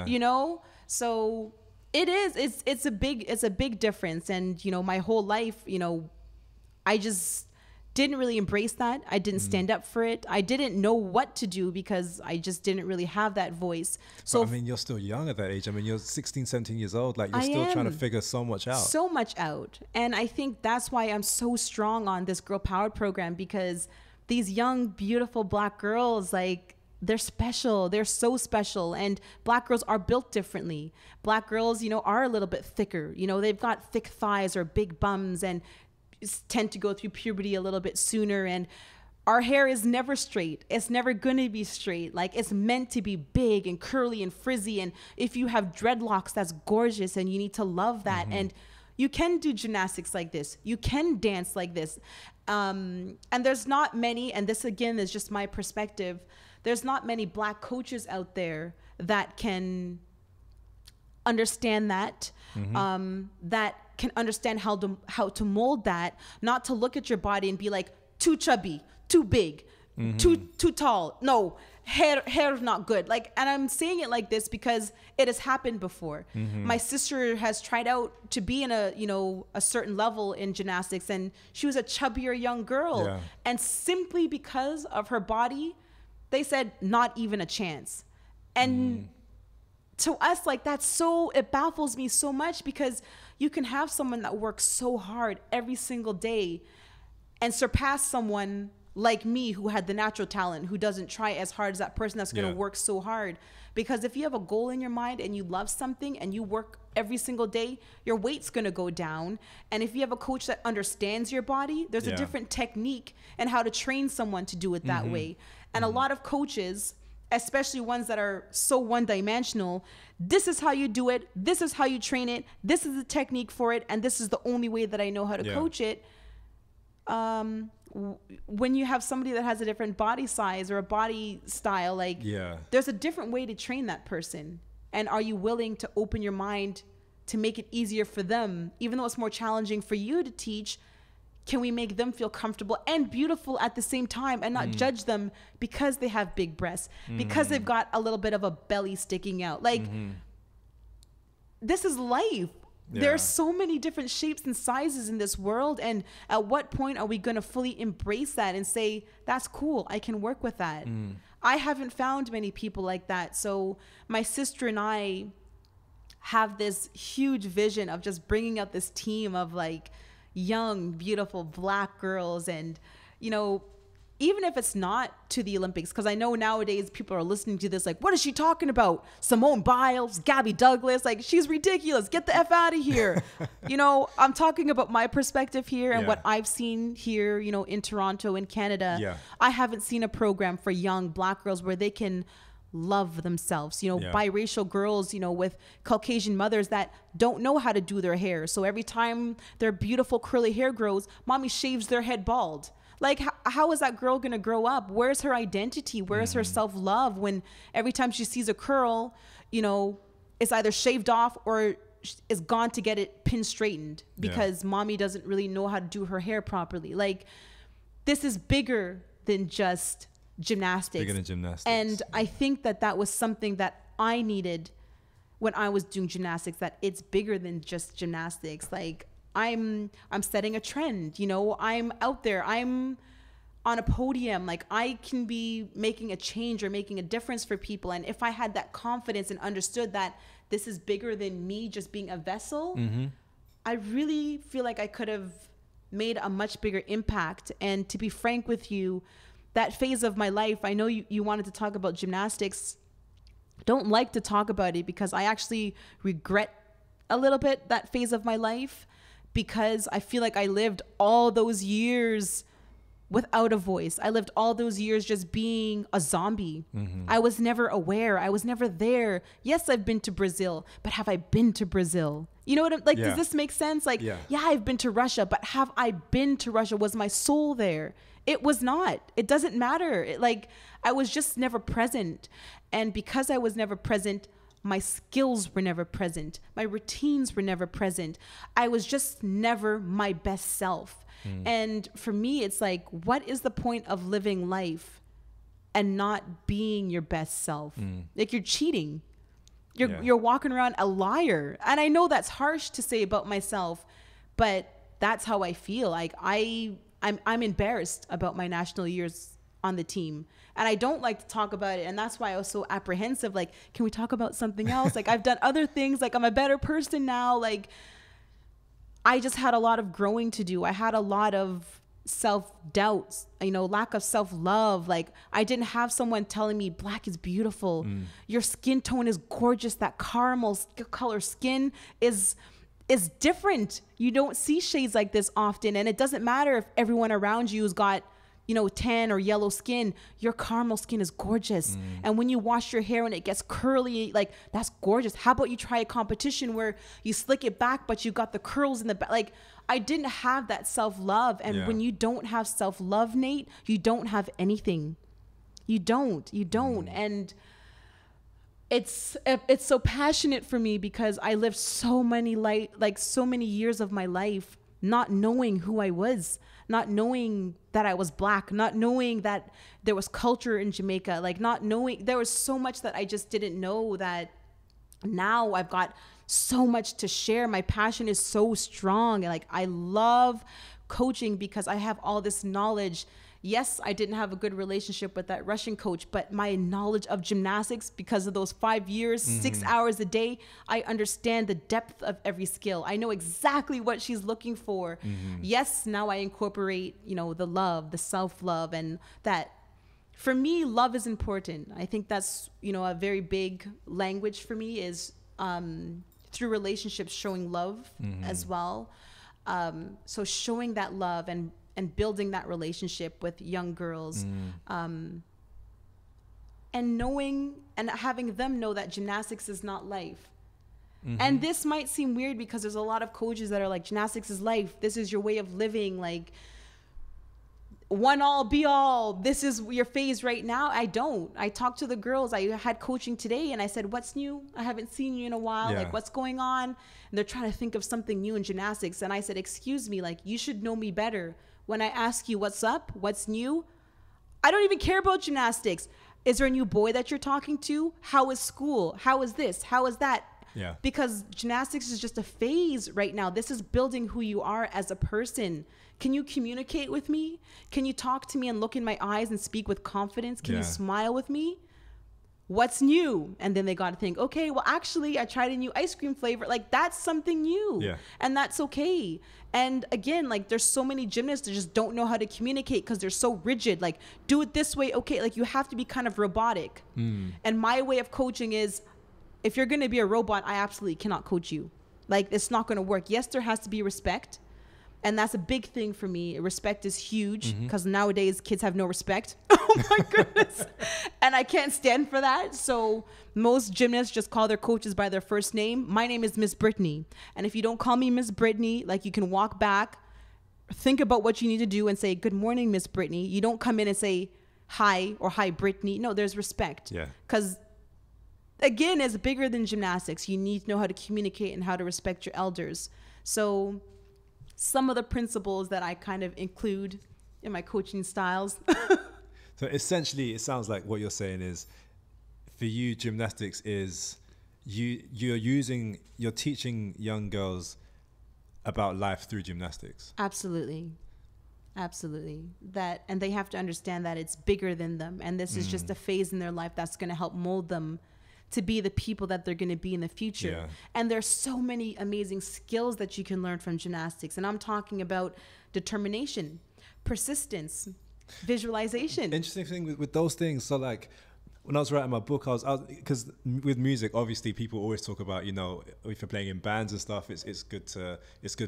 you know? So it is, it's a big difference. And, you know, my whole life, you know, I just didn't really embrace that. I didn't stand up for it. I didn't know what to do because I just didn't really have that voice. So, but I mean, you're still young at that age. I mean, you're 16, 17 years old. Like, you're still trying to figure so much out. So much out. And I think that's why I'm so strong on this Girl Powered program, because these young, beautiful Black girls, like, they're special. They're so special. And Black girls are built differently. Black girls, you know, are a little bit thicker. You know, they've got thick thighs or big bums and tend to go through puberty a little bit sooner. And our hair is never straight. It's never going to be straight. Like, it's meant to be big and curly and frizzy. And if you have dreadlocks, that's gorgeous. And you need to love that. And you can do gymnastics like this. You can dance like this. And there's not many, and this again is just my perspective, there's not many Black coaches out there that can understand that, that can understand how to mold that, not to look at your body and be like, too chubby, too big, too tall, no, hair not good. Like, and I'm saying it like this because it has happened before. My sister has tried out to be in a, you know, a certain level in gymnastics, and she was a chubbier young girl. And simply because of her body, they said, not even a chance. And to us, like, that's so, it baffles me so much, because you can have someone that works so hard every single day and surpass someone like me, who had the natural talent, who doesn't try as hard as that person that's going to work so hard. Because if you have a goal in your mind and you love something and you work every single day, your weight's going to go down. And if you have a coach that understands your body, there's a different technique and how to train someone to do it that way. And a lot of coaches, especially ones that are so one-dimensional, this is how you do it, this is how you train it, this is the technique for it, and this is the only way that I know how to coach it. When you have somebody that has a different body size or a body style, like, there's a different way to train that person. And are you willing to open your mind to make it easier for them? Even though it's more challenging for you to teach, can we make them feel comfortable and beautiful at the same time and not judge them because they have big breasts, because they've got a little bit of a belly sticking out? Like, this is life. Yeah. There are so many different shapes and sizes in this world. And at what point are we going to fully embrace that and say, that's cool, I can work with that? I haven't found many people like that. So my sister and I have this huge vision of just bringing out this team of like young, beautiful Black girls. And, you know, even if it's not to the Olympics, because I know nowadays people are listening to this like, what is she talking about? Simone Biles, Gabby Douglas, like, she's ridiculous, get the F out of here. You know, I'm talking about my perspective here and what I've seen here, you know, in Toronto and Canada. I haven't seen a program for young Black girls where they can love themselves, you know, biracial girls, you know, with Caucasian mothers that don't know how to do their hair. So every time their beautiful curly hair grows, mommy shaves their head bald. Like, how is that girl gonna grow up? Where's her identity? Where's her self-love when every time she sees a curl, you know, it's either shaved off or is gone to get it pin straightened because mommy doesn't really know how to do her hair properly? Like, this is bigger than just gymnastics. Bigger than gymnastics. And I think that that was something that I needed when I was doing gymnastics, that it's bigger than just gymnastics. Like, I'm setting a trend, you know, I'm out there, I'm on a podium, like, I can be making a change or making a difference for people. And if I had that confidence and understood that this is bigger than me just being a vessel, I really feel like I could have made a much bigger impact. And to be frank with you, that phase of my life, I know you wanted to talk about gymnastics, don't like to talk about it because I actually regret a little bit that phase of my life, because I feel like I lived all those years without a voice. I lived all those years just being a zombie. I was never aware. I was never there. Yes, I've been to Brazil, but have I been to Brazil? You know what I'm like? Does this make sense? Like, yeah, I've been to Russia, but have I been to Russia? Was my soul there? It was not. It doesn't matter. It, like, I was just never present. And because I was never present, my skills were never present. My routines were never present. I was just never my best self. And for me, it's like, what is the point of living life and not being your best self? Like, you're cheating. You're walking around a liar. And I know that's harsh to say about myself, but that's how I feel. Like, I'm embarrassed about my national years on the team. And I don't like to talk about it. And that's why I was so apprehensive. Like, can we talk about something else? Like, I've done other things. Like, I'm a better person now. Like, I just had a lot of growing to do. I had a lot of self-doubts, you know, lack of self-love. Like, I didn't have someone telling me Black is beautiful. Your skin tone is gorgeous. That caramel color skin is different. You don't see shades like this often. And it doesn't matter if everyone around you has got, you know, tan or yellow skin, your caramel skin is gorgeous. And when you wash your hair and it gets curly, like, that's gorgeous. How about you try a competition where you slick it back, but you got the curls in the back? Like, I didn't have that self-love. And when you don't have self-love, Nate, you don't have anything. You don't. And it's so passionate for me because I lived so many years of my life not knowing who I was, not knowing that I was Black, not knowing that there was culture in Jamaica, like, not knowing there was so much that I just didn't know, that now I've got so much to share. My passion is so strong. And like, I love coaching because I have all this knowledge. Yes, I didn't have a good relationship with that Russian coach, but my knowledge of gymnastics, because of those 5 years, 6 hours a day, I understand the depth of every skill. I know exactly what she's looking for. Yes, now I incorporate, you know, the love, the self-love, and that, for me, love is important. I think that's, you know, a very big language for me is through relationships, showing love as well. So showing that love and building that relationship with young girls, and knowing and having them know that gymnastics is not life. And this might seem weird because there's a lot of coaches that are like, gymnastics is life, this is your way of living. Like, one all be all, this is your phase right now. I don't. I talked to the girls. I had coaching today and I said, what's new? I haven't seen you in a while. Yeah. Like, what's going on? And they're trying to think of something new in gymnastics. And I said, excuse me, like, you should know me better. When I ask you what's up, what's new, I don't even care about gymnastics. Is there a new boy that you're talking to? How is school? How is this? How is that? Yeah. Because gymnastics is just a phase right now. This is building who you are as a person. Can you communicate with me? Can you talk to me and look in my eyes and speak with confidence? Can you smile with me? What's new? And then they got to think, okay, well, actually, I tried a new ice cream flavor. Like, that's something new. Yeah. And that's okay. And again, like, there's so many gymnasts that just don't know how to communicate because they're so rigid. Like, do it this way. Okay. Like, you have to be kind of robotic. Mm. And my way of coaching is, if you're going to be a robot, I absolutely cannot coach you. Like, it's not going to work. Yes, there has to be respect. And that's a big thing for me. Respect is huge because nowadays kids have no respect. Oh, my goodness. And I can't stand for that. So most gymnasts just call their coaches by their first name. My name is Miss Brittnee. And if you don't call me Miss Brittnee, like, you can walk back, think about what you need to do and say, good morning, Miss Brittnee. You don't come in and say hi or hi, Brittnee. No, there's respect. Yeah. Because, again, it's bigger than gymnastics. You need to know how to communicate and how to respect your elders. So some of the principles that I kind of include in my coaching styles. So essentially, it sounds like what you're saying is, for you, gymnastics is, you're teaching young girls about life through gymnastics. Absolutely. Absolutely. That, and they have to understand that it's bigger than them. And this is just a phase in their life that's going to help mold them to be the people that they're going to be in the future. Yeah. And there's so many amazing skills that you can learn from gymnastics. And I'm talking about determination, persistence, visualization. Interesting thing with those things. So, like, when I was writing my book, I was, because with music, obviously, people always talk about, you know, if you're playing in bands and stuff, it's good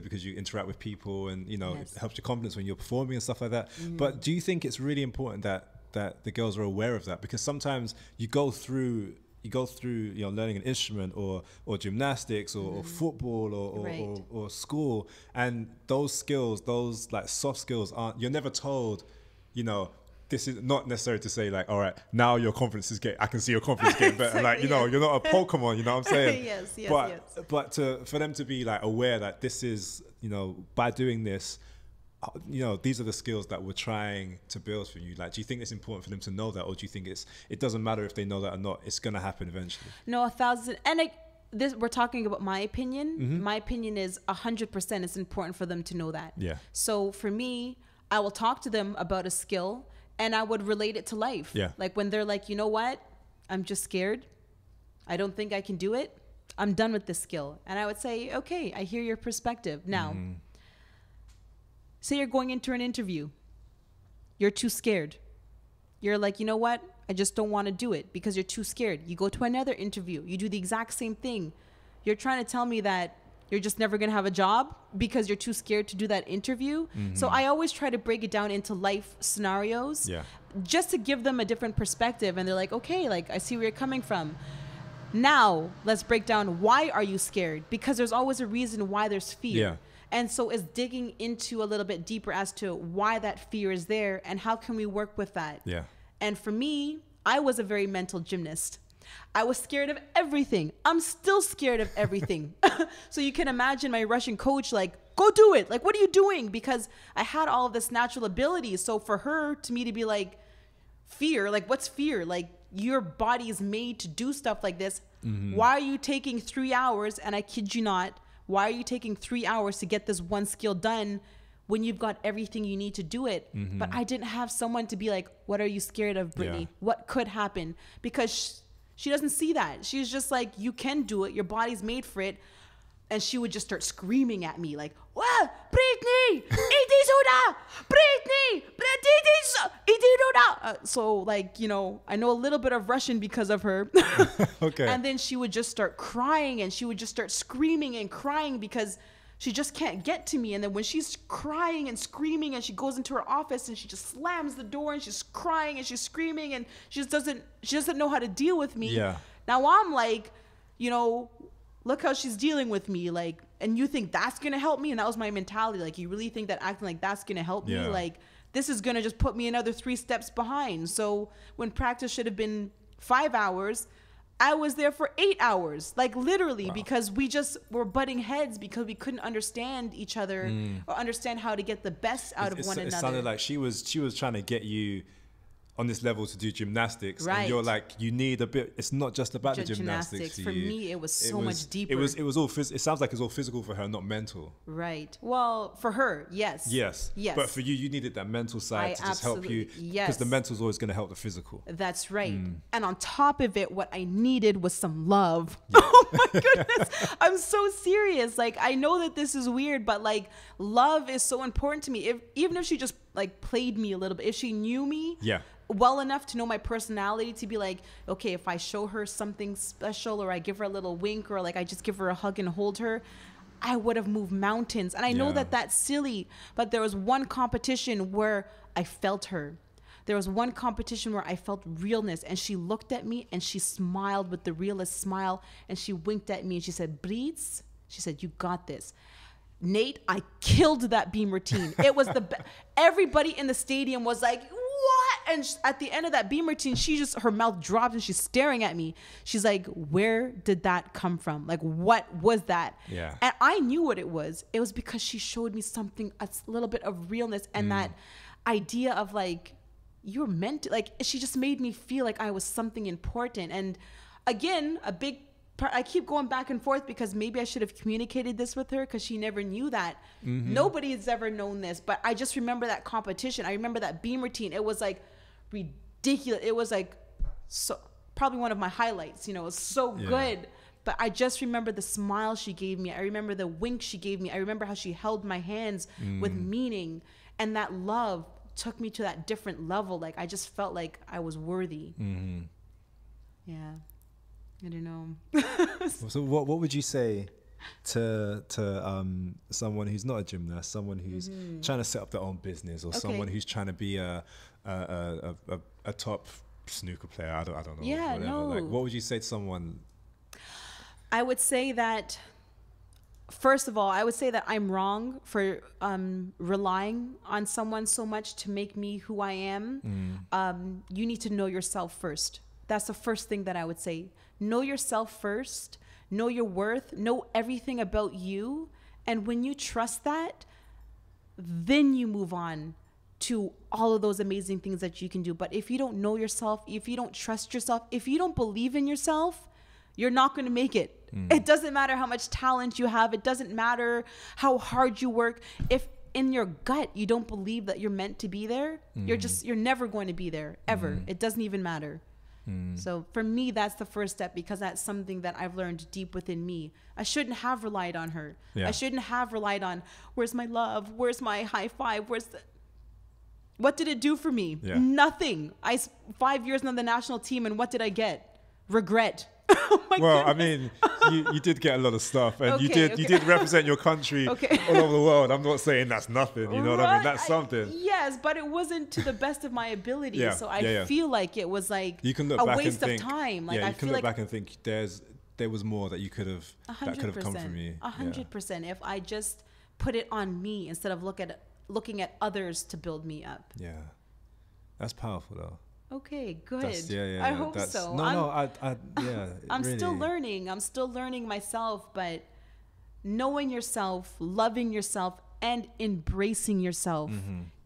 because you interact with people and, you know, it helps your confidence when you're performing and stuff like that. But do you think it's really important that the girls are aware of that? Because sometimes you go through, you know, learning an instrument or gymnastics or football or school, and those skills, those like soft skills, you're never told, you know, this is not necessary to say, like, all right, now your confidence is getting, I can see your confidence getting better. Like, you know, you're not a Pokemon, you know what I'm saying? But for them to be like aware that this is, you know, by doing this, you know, these are the skills that we're trying to build for you. Like, do you think it's important for them to know that, or do you think it doesn't matter if they know that or not? It's going to happen eventually. No, 1,000. And we're talking about my opinion. My opinion is 100%. It's important for them to know that. Yeah. So for me, I will talk to them about a skill, and I would relate it to life. Yeah. Like, when they're like, you know what, I'm just scared. I don't think I can do it. I'm done with this skill. And I would say, okay, I hear your perspective now. Say you're going into an interview. You're too scared. You're like, you know what? I just don't want to do it because you're too scared. You go to another interview. You do the exact same thing. You're trying to tell me that you're just never going to have a job because you're too scared to do that interview. So I always try to break it down into life scenarios just to give them a different perspective. And they're like, okay, like, I see where you're coming from. Now let's break down, why are you scared? Because there's always a reason why there's fear. Yeah. And so it's digging into a little bit deeper as to why that fear is there and how can we work with that. Yeah. And for me, I was a very mental gymnast. I was scared of everything. I'm still scared of everything. So you can imagine my Russian coach, like, go do it. Like, what are you doing? Because I had all of this natural ability. So for her, to me, to be like, fear, like, what's fear? Like, your body is made to do stuff like this. Why are you taking 3 hours? And I kid you not, why are you taking 3 hours to get this one skill done when you've got everything you need to do it? But I didn't have someone to be like, what are you scared of, Brittnee? What could happen? Because she doesn't see that. She's just like, you can do it. Your body's made for it. And she would just start screaming at me like, "What, Brittnee, it is Huda! Brittnee, it is Huda!" So, like, you know, I know a little bit of Russian because of her. Okay. And then she would just start crying, and she would just start screaming and crying because she just can't get to me. And then when she's crying and screaming, and she goes into her office and she just slams the door and she's crying and she's screaming and she just doesn't know how to deal with me. Yeah. Now I'm like, you know, look how she's dealing with me, like, and you think that's gonna help me? And that was my mentality, like, you really think that acting like that's gonna help me? Like, this is going to just put me another 3 steps behind. So when practice should have been 5 hours, I was there for 8 hours, like literally, wow. because we just were butting heads because we couldn't understand each other or understand how to get the best out of one another. It sounded like she was trying to get you on this level to do gymnastics, right. and you're like, you need a bit. It's not just about the gymnastics for you. For me, it was so much deeper. It was all. It sounds like it's all physical for her, not mental. Right. Well, for her, yes. Yes. Yes. But for you, you needed that mental side to just help you. Yes. Because the mental is always going to help the physical. That's right. And on top of it, what I needed was some love. Yeah. Oh my goodness! I'm so serious. Like, I know that this is weird, but like, love is so important to me. Even if she just like played me a little bit, if she knew me. Yeah. Well enough to know my personality to be like, okay, if I show her something special or I give her a little wink or like I just give her a hug and hold her, I would have moved mountains. And I know that that's silly, but there was one competition where I felt her. There was one competition where I felt realness, and she looked at me and she smiled with the realest smile, and she winked at me and she said, "Breeds," she said, "you got this. Nate, I killed that beam routine." It was the best. Everybody in the stadium was like, and at the end of that beam routine, she just, her mouth dropped and she's staring at me. She's like, "Where did that come from? Like, what was that?" Yeah. And I knew what it was. It was because she showed me something, a little bit of realness, and that idea of like, you're meant to, like, she just made me feel like I was something important. And again, a big part, I keep going back and forth because maybe I should have communicated this with her because she never knew that. Nobody has ever known this, but I just remember that competition. I remember that beam routine. It was like, ridiculous. It was like, so probably one of my highlights, you know. It was so good. But I just remember the smile she gave me. I remember the wink she gave me. I remember how she held my hands with meaning, and that love took me to that different level. Like, I just felt like I was worthy. Yeah, I don't know. So what would you say to someone who's not a gymnast, someone who's trying to set up their own business, or someone who's trying to be a top snooker player? I don't know. Yeah, whatever. No. Like, what would you say to someone? I would say that, first of all, I would say that I'm wrong for relying on someone so much to make me who I am. You need to know yourself first. That's the first thing that I would say. Know yourself first. Know your worth, know everything about you. And when you trust that, then you move on to all of those amazing things that you can do. But if you don't know yourself, if you don't trust yourself, if you don't believe in yourself, you're not going to make it. It doesn't matter how much talent you have. It doesn't matter how hard you work. If in your gut you don't believe that you're meant to be there, you're never going to be there, ever. It doesn't even matter. So for me, that's the first step, because that's something that I've learned deep within me. I shouldn't have relied on her. I shouldn't have relied on, where's my love? Where's my high five? Where's the... What did it do for me? Nothing. 5 years on the national team, and what did I get? Regret. Oh my goodness. I mean, you did get a lot of stuff, and you did represent your country all over the world. I'm not saying that's nothing, you know what I mean? That's something. Yes, but it wasn't to the best of my ability. So I feel like it was like a waste of time. Like, I feel like you can look back and think there was more that you could have, that could have come from you. 100%. If I just put it on me instead of looking at others to build me up. Yeah, that's powerful though. Okay, good. I hope so. I'm still learning. I'm still learning myself, but knowing yourself, loving yourself, and embracing yourself.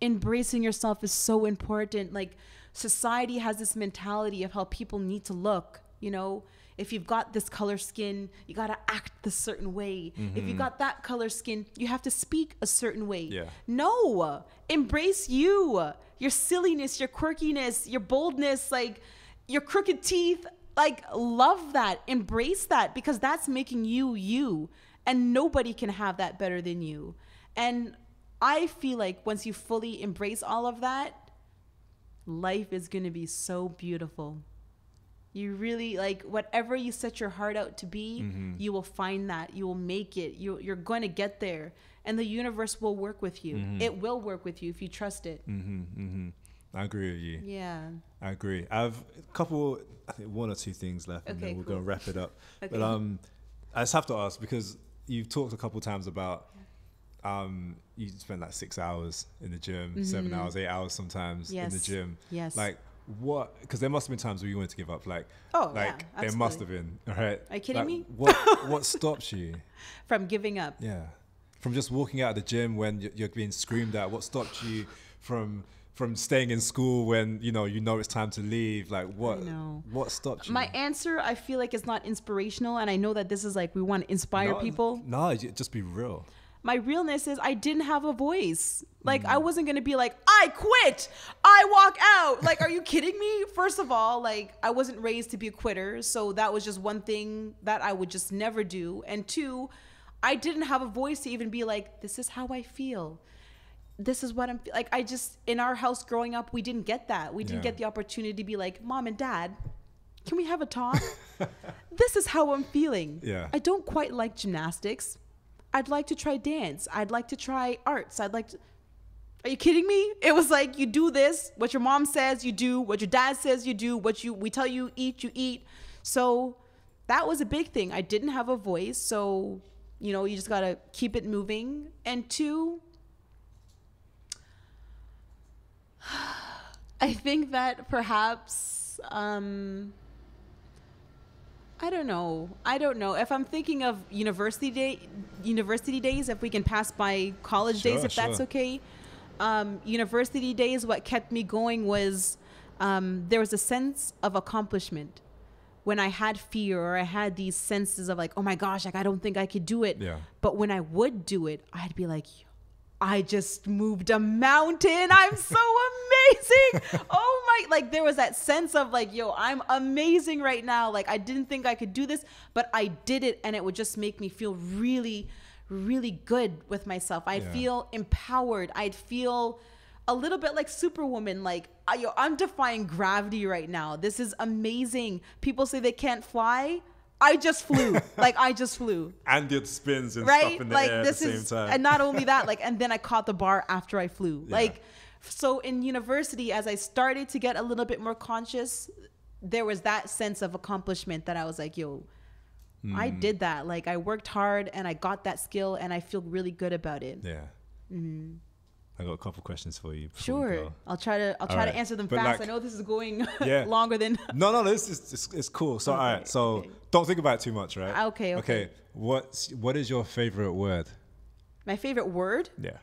Embracing yourself is so important. Like, society has this mentality of how people need to look, you know? If you've got this color skin, you gotta act the certain way. If you got that color skin, you have to speak a certain way. No, embrace you, your silliness, your quirkiness, your boldness, like your crooked teeth. Like, love that, embrace that, because that's making you you, and nobody can have that better than you. And I feel like once you fully embrace all of that, life is gonna be so beautiful. You really, like, whatever you set your heart out to be, you will find that. You will make it. You're going to get there. And the universe will work with you. It will work with you if you trust it. I agree with you. Yeah. I agree. I have a couple, I think 1 or 2 things left, and then we're going to wrap it up. But I just have to ask, because you've talked a couple times about you spend like 6 hours in the gym, 7 hours, 8 hours sometimes in the gym. Yes. Like what? Because there must have been times where you wanted to give up. Like, oh, like yeah, there must have been. All right. Are you kidding me? What stops you from giving up? Yeah. From just walking out of the gym when you're being screamed at. What stopped you from staying in school when you know it's time to leave? Like what stopped you? My answer, I feel like, is not inspirational, and I know that this is like we want to inspire people. No, just be real. My realness is I didn't have a voice. Like I wasn't gonna be like, I quit, I walk out. Like, are you kidding me? First of all, like I wasn't raised to be a quitter, so that was just one thing that I would just never do. And two, I didn't have a voice to even be like, this is how I feel. This is what I'm like. I just, in our house growing up, we didn't get that. We didn't get the opportunity to be like, Mom and Dad, can we have a talk? This is how I'm feeling. Yeah. I don't quite like gymnastics. I'd like to try dance. I'd like to try arts. I'd like to, are you kidding me? It was like, you do this, what your mom says you do, what your dad says you do, what we tell you eat. So that was a big thing. I didn't have a voice. So, you know, you just gotta keep it moving. And two, I think that perhaps, I don't know. If I'm thinking of university days, if we can pass by college days, if that's okay. University days, what kept me going was there was a sense of accomplishment. When I had fear or I had these senses of like, oh my gosh, like I don't think I could do it. Yeah. But when I would do it, I'd be like, I just moved a mountain. I'm so amazing. Oh my, like there was that sense of like, yo, I'm amazing right now. Like I didn't think I could do this, but I did it. And it would just make me feel really, really good with myself. I'd feel empowered. I'd feel a little bit like Superwoman. Like, yo, I'm defying gravity right now. This is amazing. People say they can't fly. I just flew, like I just flew. And did spins and stuff in the air at the same time. And not only that, like, and then I caught the bar after I flew. Yeah. Like, so in university, as I started to get a little bit more conscious, there was that sense of accomplishment that I was like, yo, I did that. Like I worked hard and I got that skill and I feel really good about it. Yeah. Mm-hmm. I got a couple questions for you. Sure, I'll try to answer them fast. Like, I know this is going longer than. No, this is it's cool. So all right, so don't think about it too much, right? Okay. What is your favorite word? My favorite word? Yeah.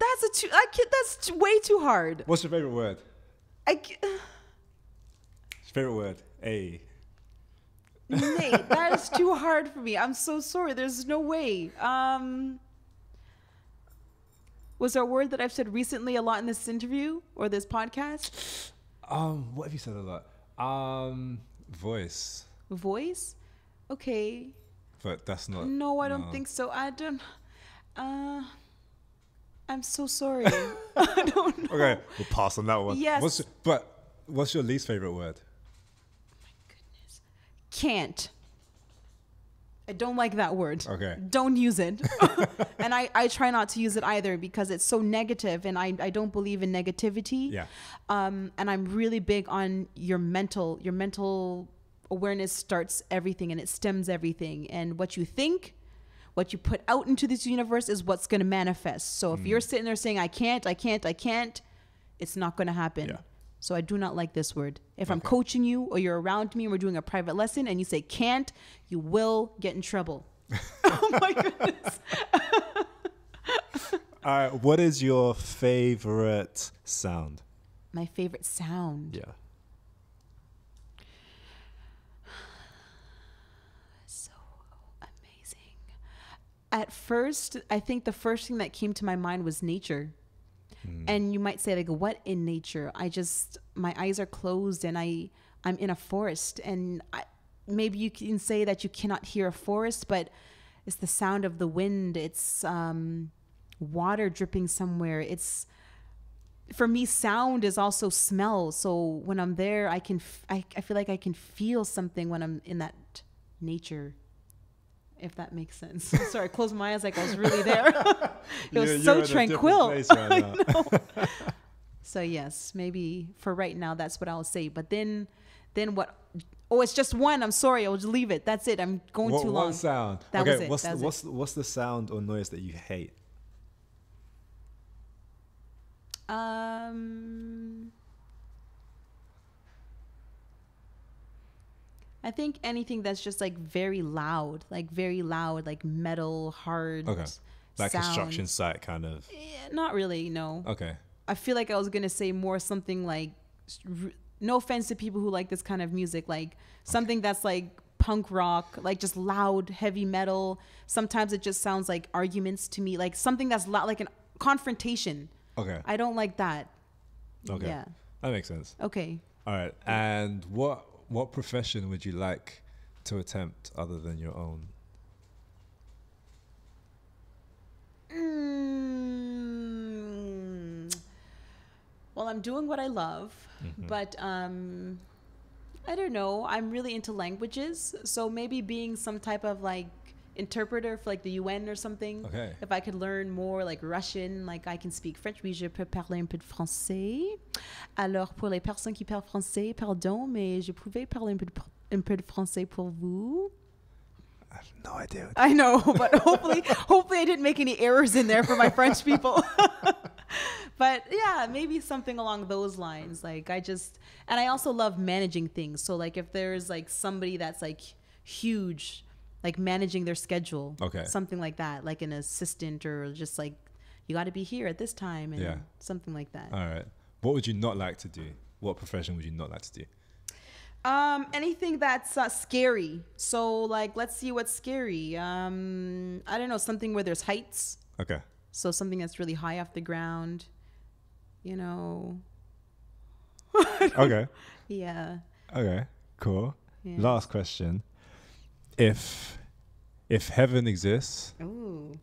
That's way too hard. What's your favorite word? Favorite word? Nate, that is too hard for me. I'm so sorry. There's no way. Was there a word that I've said recently a lot in this interview or this podcast? What have you said a lot? Voice. Voice? Okay. But that's not. No, I don't think so. I don't. I'm so sorry. I don't know. Okay, we'll pass on that one. Yes. What's your least favorite word? Oh my goodness. Can't. I don't like that word. Okay. Don't use it. And I try not to use it either because it's so negative and I don't believe in negativity. Yeah. And I'm really big on your mental awareness starts everything and it stems everything. And what you think, what you put out into this universe is what's going to manifest. So if you're sitting there saying, I can't, it's not going to happen. Yeah. So I do not like this word. If I'm coaching you or you're around me and we're doing a private lesson and you say can't, you will get in trouble. Oh my goodness. All right, what is your favorite sound? My favorite sound? Yeah. So amazing. At first, I think the first thing that came to my mind was nature. And you might say like, what in nature? My eyes are closed and I'm in a forest, and maybe you can say that you cannot hear a forest, but it's the sound of the wind. It's water dripping somewhere. It's, for me, sound is also smell. So when I'm there, I feel like I can feel something when I'm in that nature. If that makes sense. Sorry, I closed my eyes like I was really there. It was so tranquil. Right now. So yes, maybe for right now, that's what I'll say. But then what Oh, it's just one. I'm sorry. I'll just leave it. That's it. I'm going too long. One sound. That was it. What's the sound or noise that you hate? I think anything that's just like very loud, like metal, hard. Okay. Like sound. Construction site kind of. Yeah, not really, no. Okay. I feel like I was going to say more something like, no offense to people who like this kind of music, like something that's like punk rock, like just loud, heavy metal. Sometimes it just sounds like arguments to me, like something that's loud, like a confrontation. Okay. I don't like that. Okay. Yeah. That makes sense. Okay. All right. And what profession would you like to attempt other than your own? Well, I'm doing what I love, but I don't know. I'm really into languages. So maybe being some type of like interpreter for like the UN or something. Okay. If I could learn more like Russian, like I can speak French. Oui, je peux parler un peu de français. Alors, pour les personnes qui parlent français, pardon, mais je pouvais parler un peu de français pour vous. I have no idea. I know, but hopefully I didn't make any errors in there for my French people. But yeah, maybe something along those lines. Like I also love managing things. So like if there's like somebody that's like huge, like managing their schedule, okay, something like that, like an assistant or just like, you got to be here at this time and yeah, something like that. All right. What would you not like to do? What profession would you not like to do? Anything that's scary. So like, let's see what's scary. I don't know, something where there's heights. Okay. So something that's really high off the ground, you know. Okay. Yeah. Okay, cool. Yeah. Last question. If heaven exists, ooh,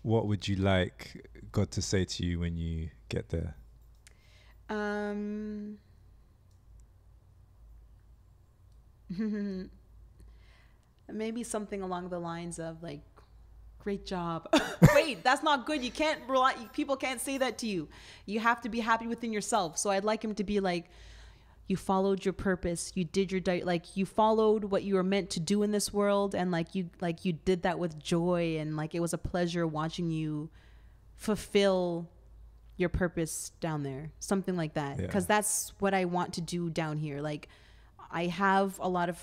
what would you like God to say to you when you get there? Maybe something along the lines of like, great job. Wait, that's not good. You can't rely, people can't say that to you. You have to be happy within yourself. So I'd like him to be like, you followed your purpose. You did your diet. Like you followed what you were meant to do in this world. And like you did that with joy. And like, it was a pleasure watching you fulfill your purpose down there. Something like that. Yeah. 'Cause that's what I want to do down here. Like I have a lot of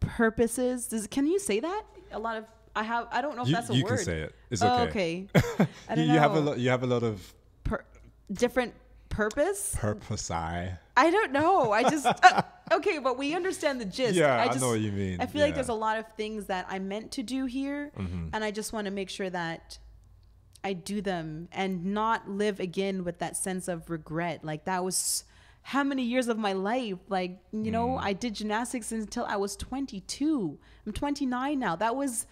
purposes. Can you say that? A lot of, I don't know if that's a word. You can say it. It's okay. Oh, okay. I don't know. You have a lot of different purpose. I don't know. I just okay, but we understand the gist. Yeah, I know what you mean. I feel like there's a lot of things that I'm meant to do here, and I just want to make sure that I do them and not live again with that sense of regret. Like that was how many years of my life, like you know, I did gymnastics until I was 22. I'm 29 now. That was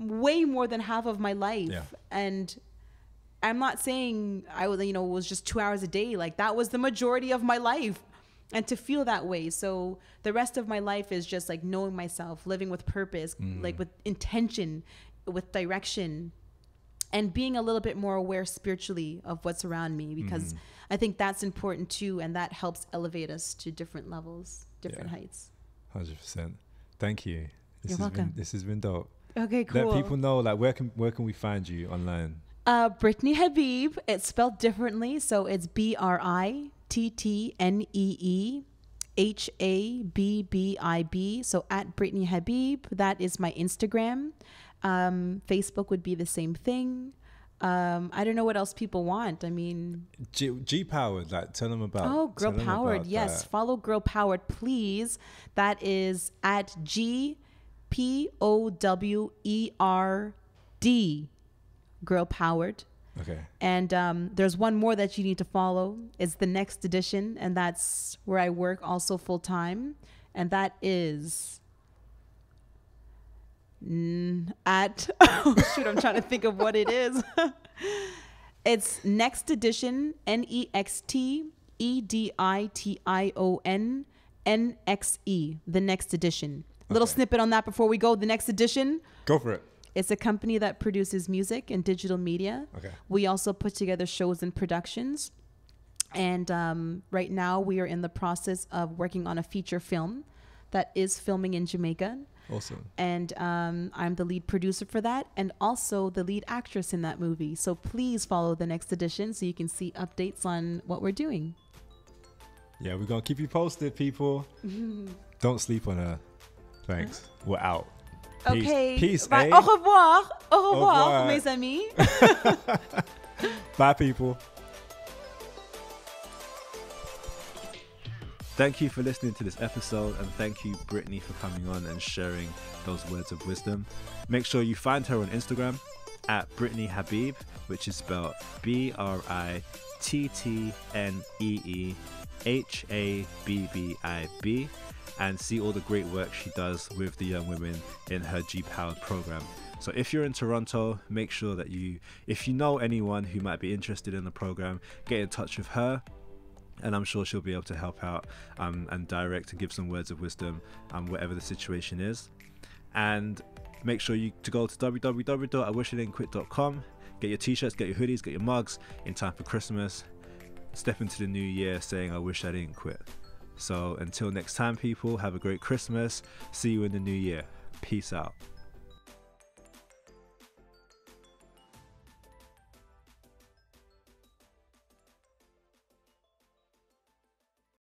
way more than half of my life. Yeah. And I'm not saying I was, you know, it was just 2 hours a day. Like that was the majority of my life. And to feel that way. So the rest of my life is just like knowing myself, living with purpose, like with intention, with direction, and being a little bit more aware spiritually of what's around me, because I think that's important too. And that helps elevate us to different levels, different heights. 100%. Thank you. This has been dope. Okay, cool. Let people know, like, where can we find you online? Brittnee Habbib. It's spelled differently, so it's BRITTNEE HABBIB. So at Brittnee Habbib, that is my Instagram. Facebook would be the same thing. I don't know what else people want. I mean, G Powered, like tell them about. Oh, Girl Powered. Yes, that. Follow Girl Powered, please. That is at GPOWERD, Girl Powered. Okay. And there's one more that you need to follow. It's The Next Edition, and that's where I work also full time. And that is at shoot, I'm trying to think of what it is. It's Next Edition, NEXTEDITIONNXE, The Next Edition. Little snippet on that before we go. The Next Edition. Go for it. It's a company that produces music and digital media. Okay. We also put together shows and productions. And right now we are in the process of working on a feature film that is filming in Jamaica. Awesome. And I'm the lead producer for that and also the lead actress in that movie. So please follow The Next Edition so you can see updates on what we're doing. Yeah, we're going to keep you posted, people. Don't sleep on her. Thanks. We're out. Peace. Okay. Peace, eh? Au revoir. Au revoir, mes amis. Bye, people. Thank you for listening to this episode, and thank you, Brittnee, for coming on and sharing those words of wisdom. Make sure you find her on Instagram at Brittnee Habbib, which is spelled BRITTNEE HABBIB, and see all the great work she does with the young women in her G Powered program. So if you're in Toronto, make sure that you, if you know anyone who might be interested in the program, get in touch with her. And I'm sure she'll be able to help out and direct and give some words of wisdom, whatever the situation is. And make sure you go to www.iwishididn'tquit.com, get your t-shirts, get your hoodies, get your mugs in time for Christmas. Step into the new year saying, I wish I didn't quit. So until next time, people, have a great Christmas. See you in the new year. Peace out.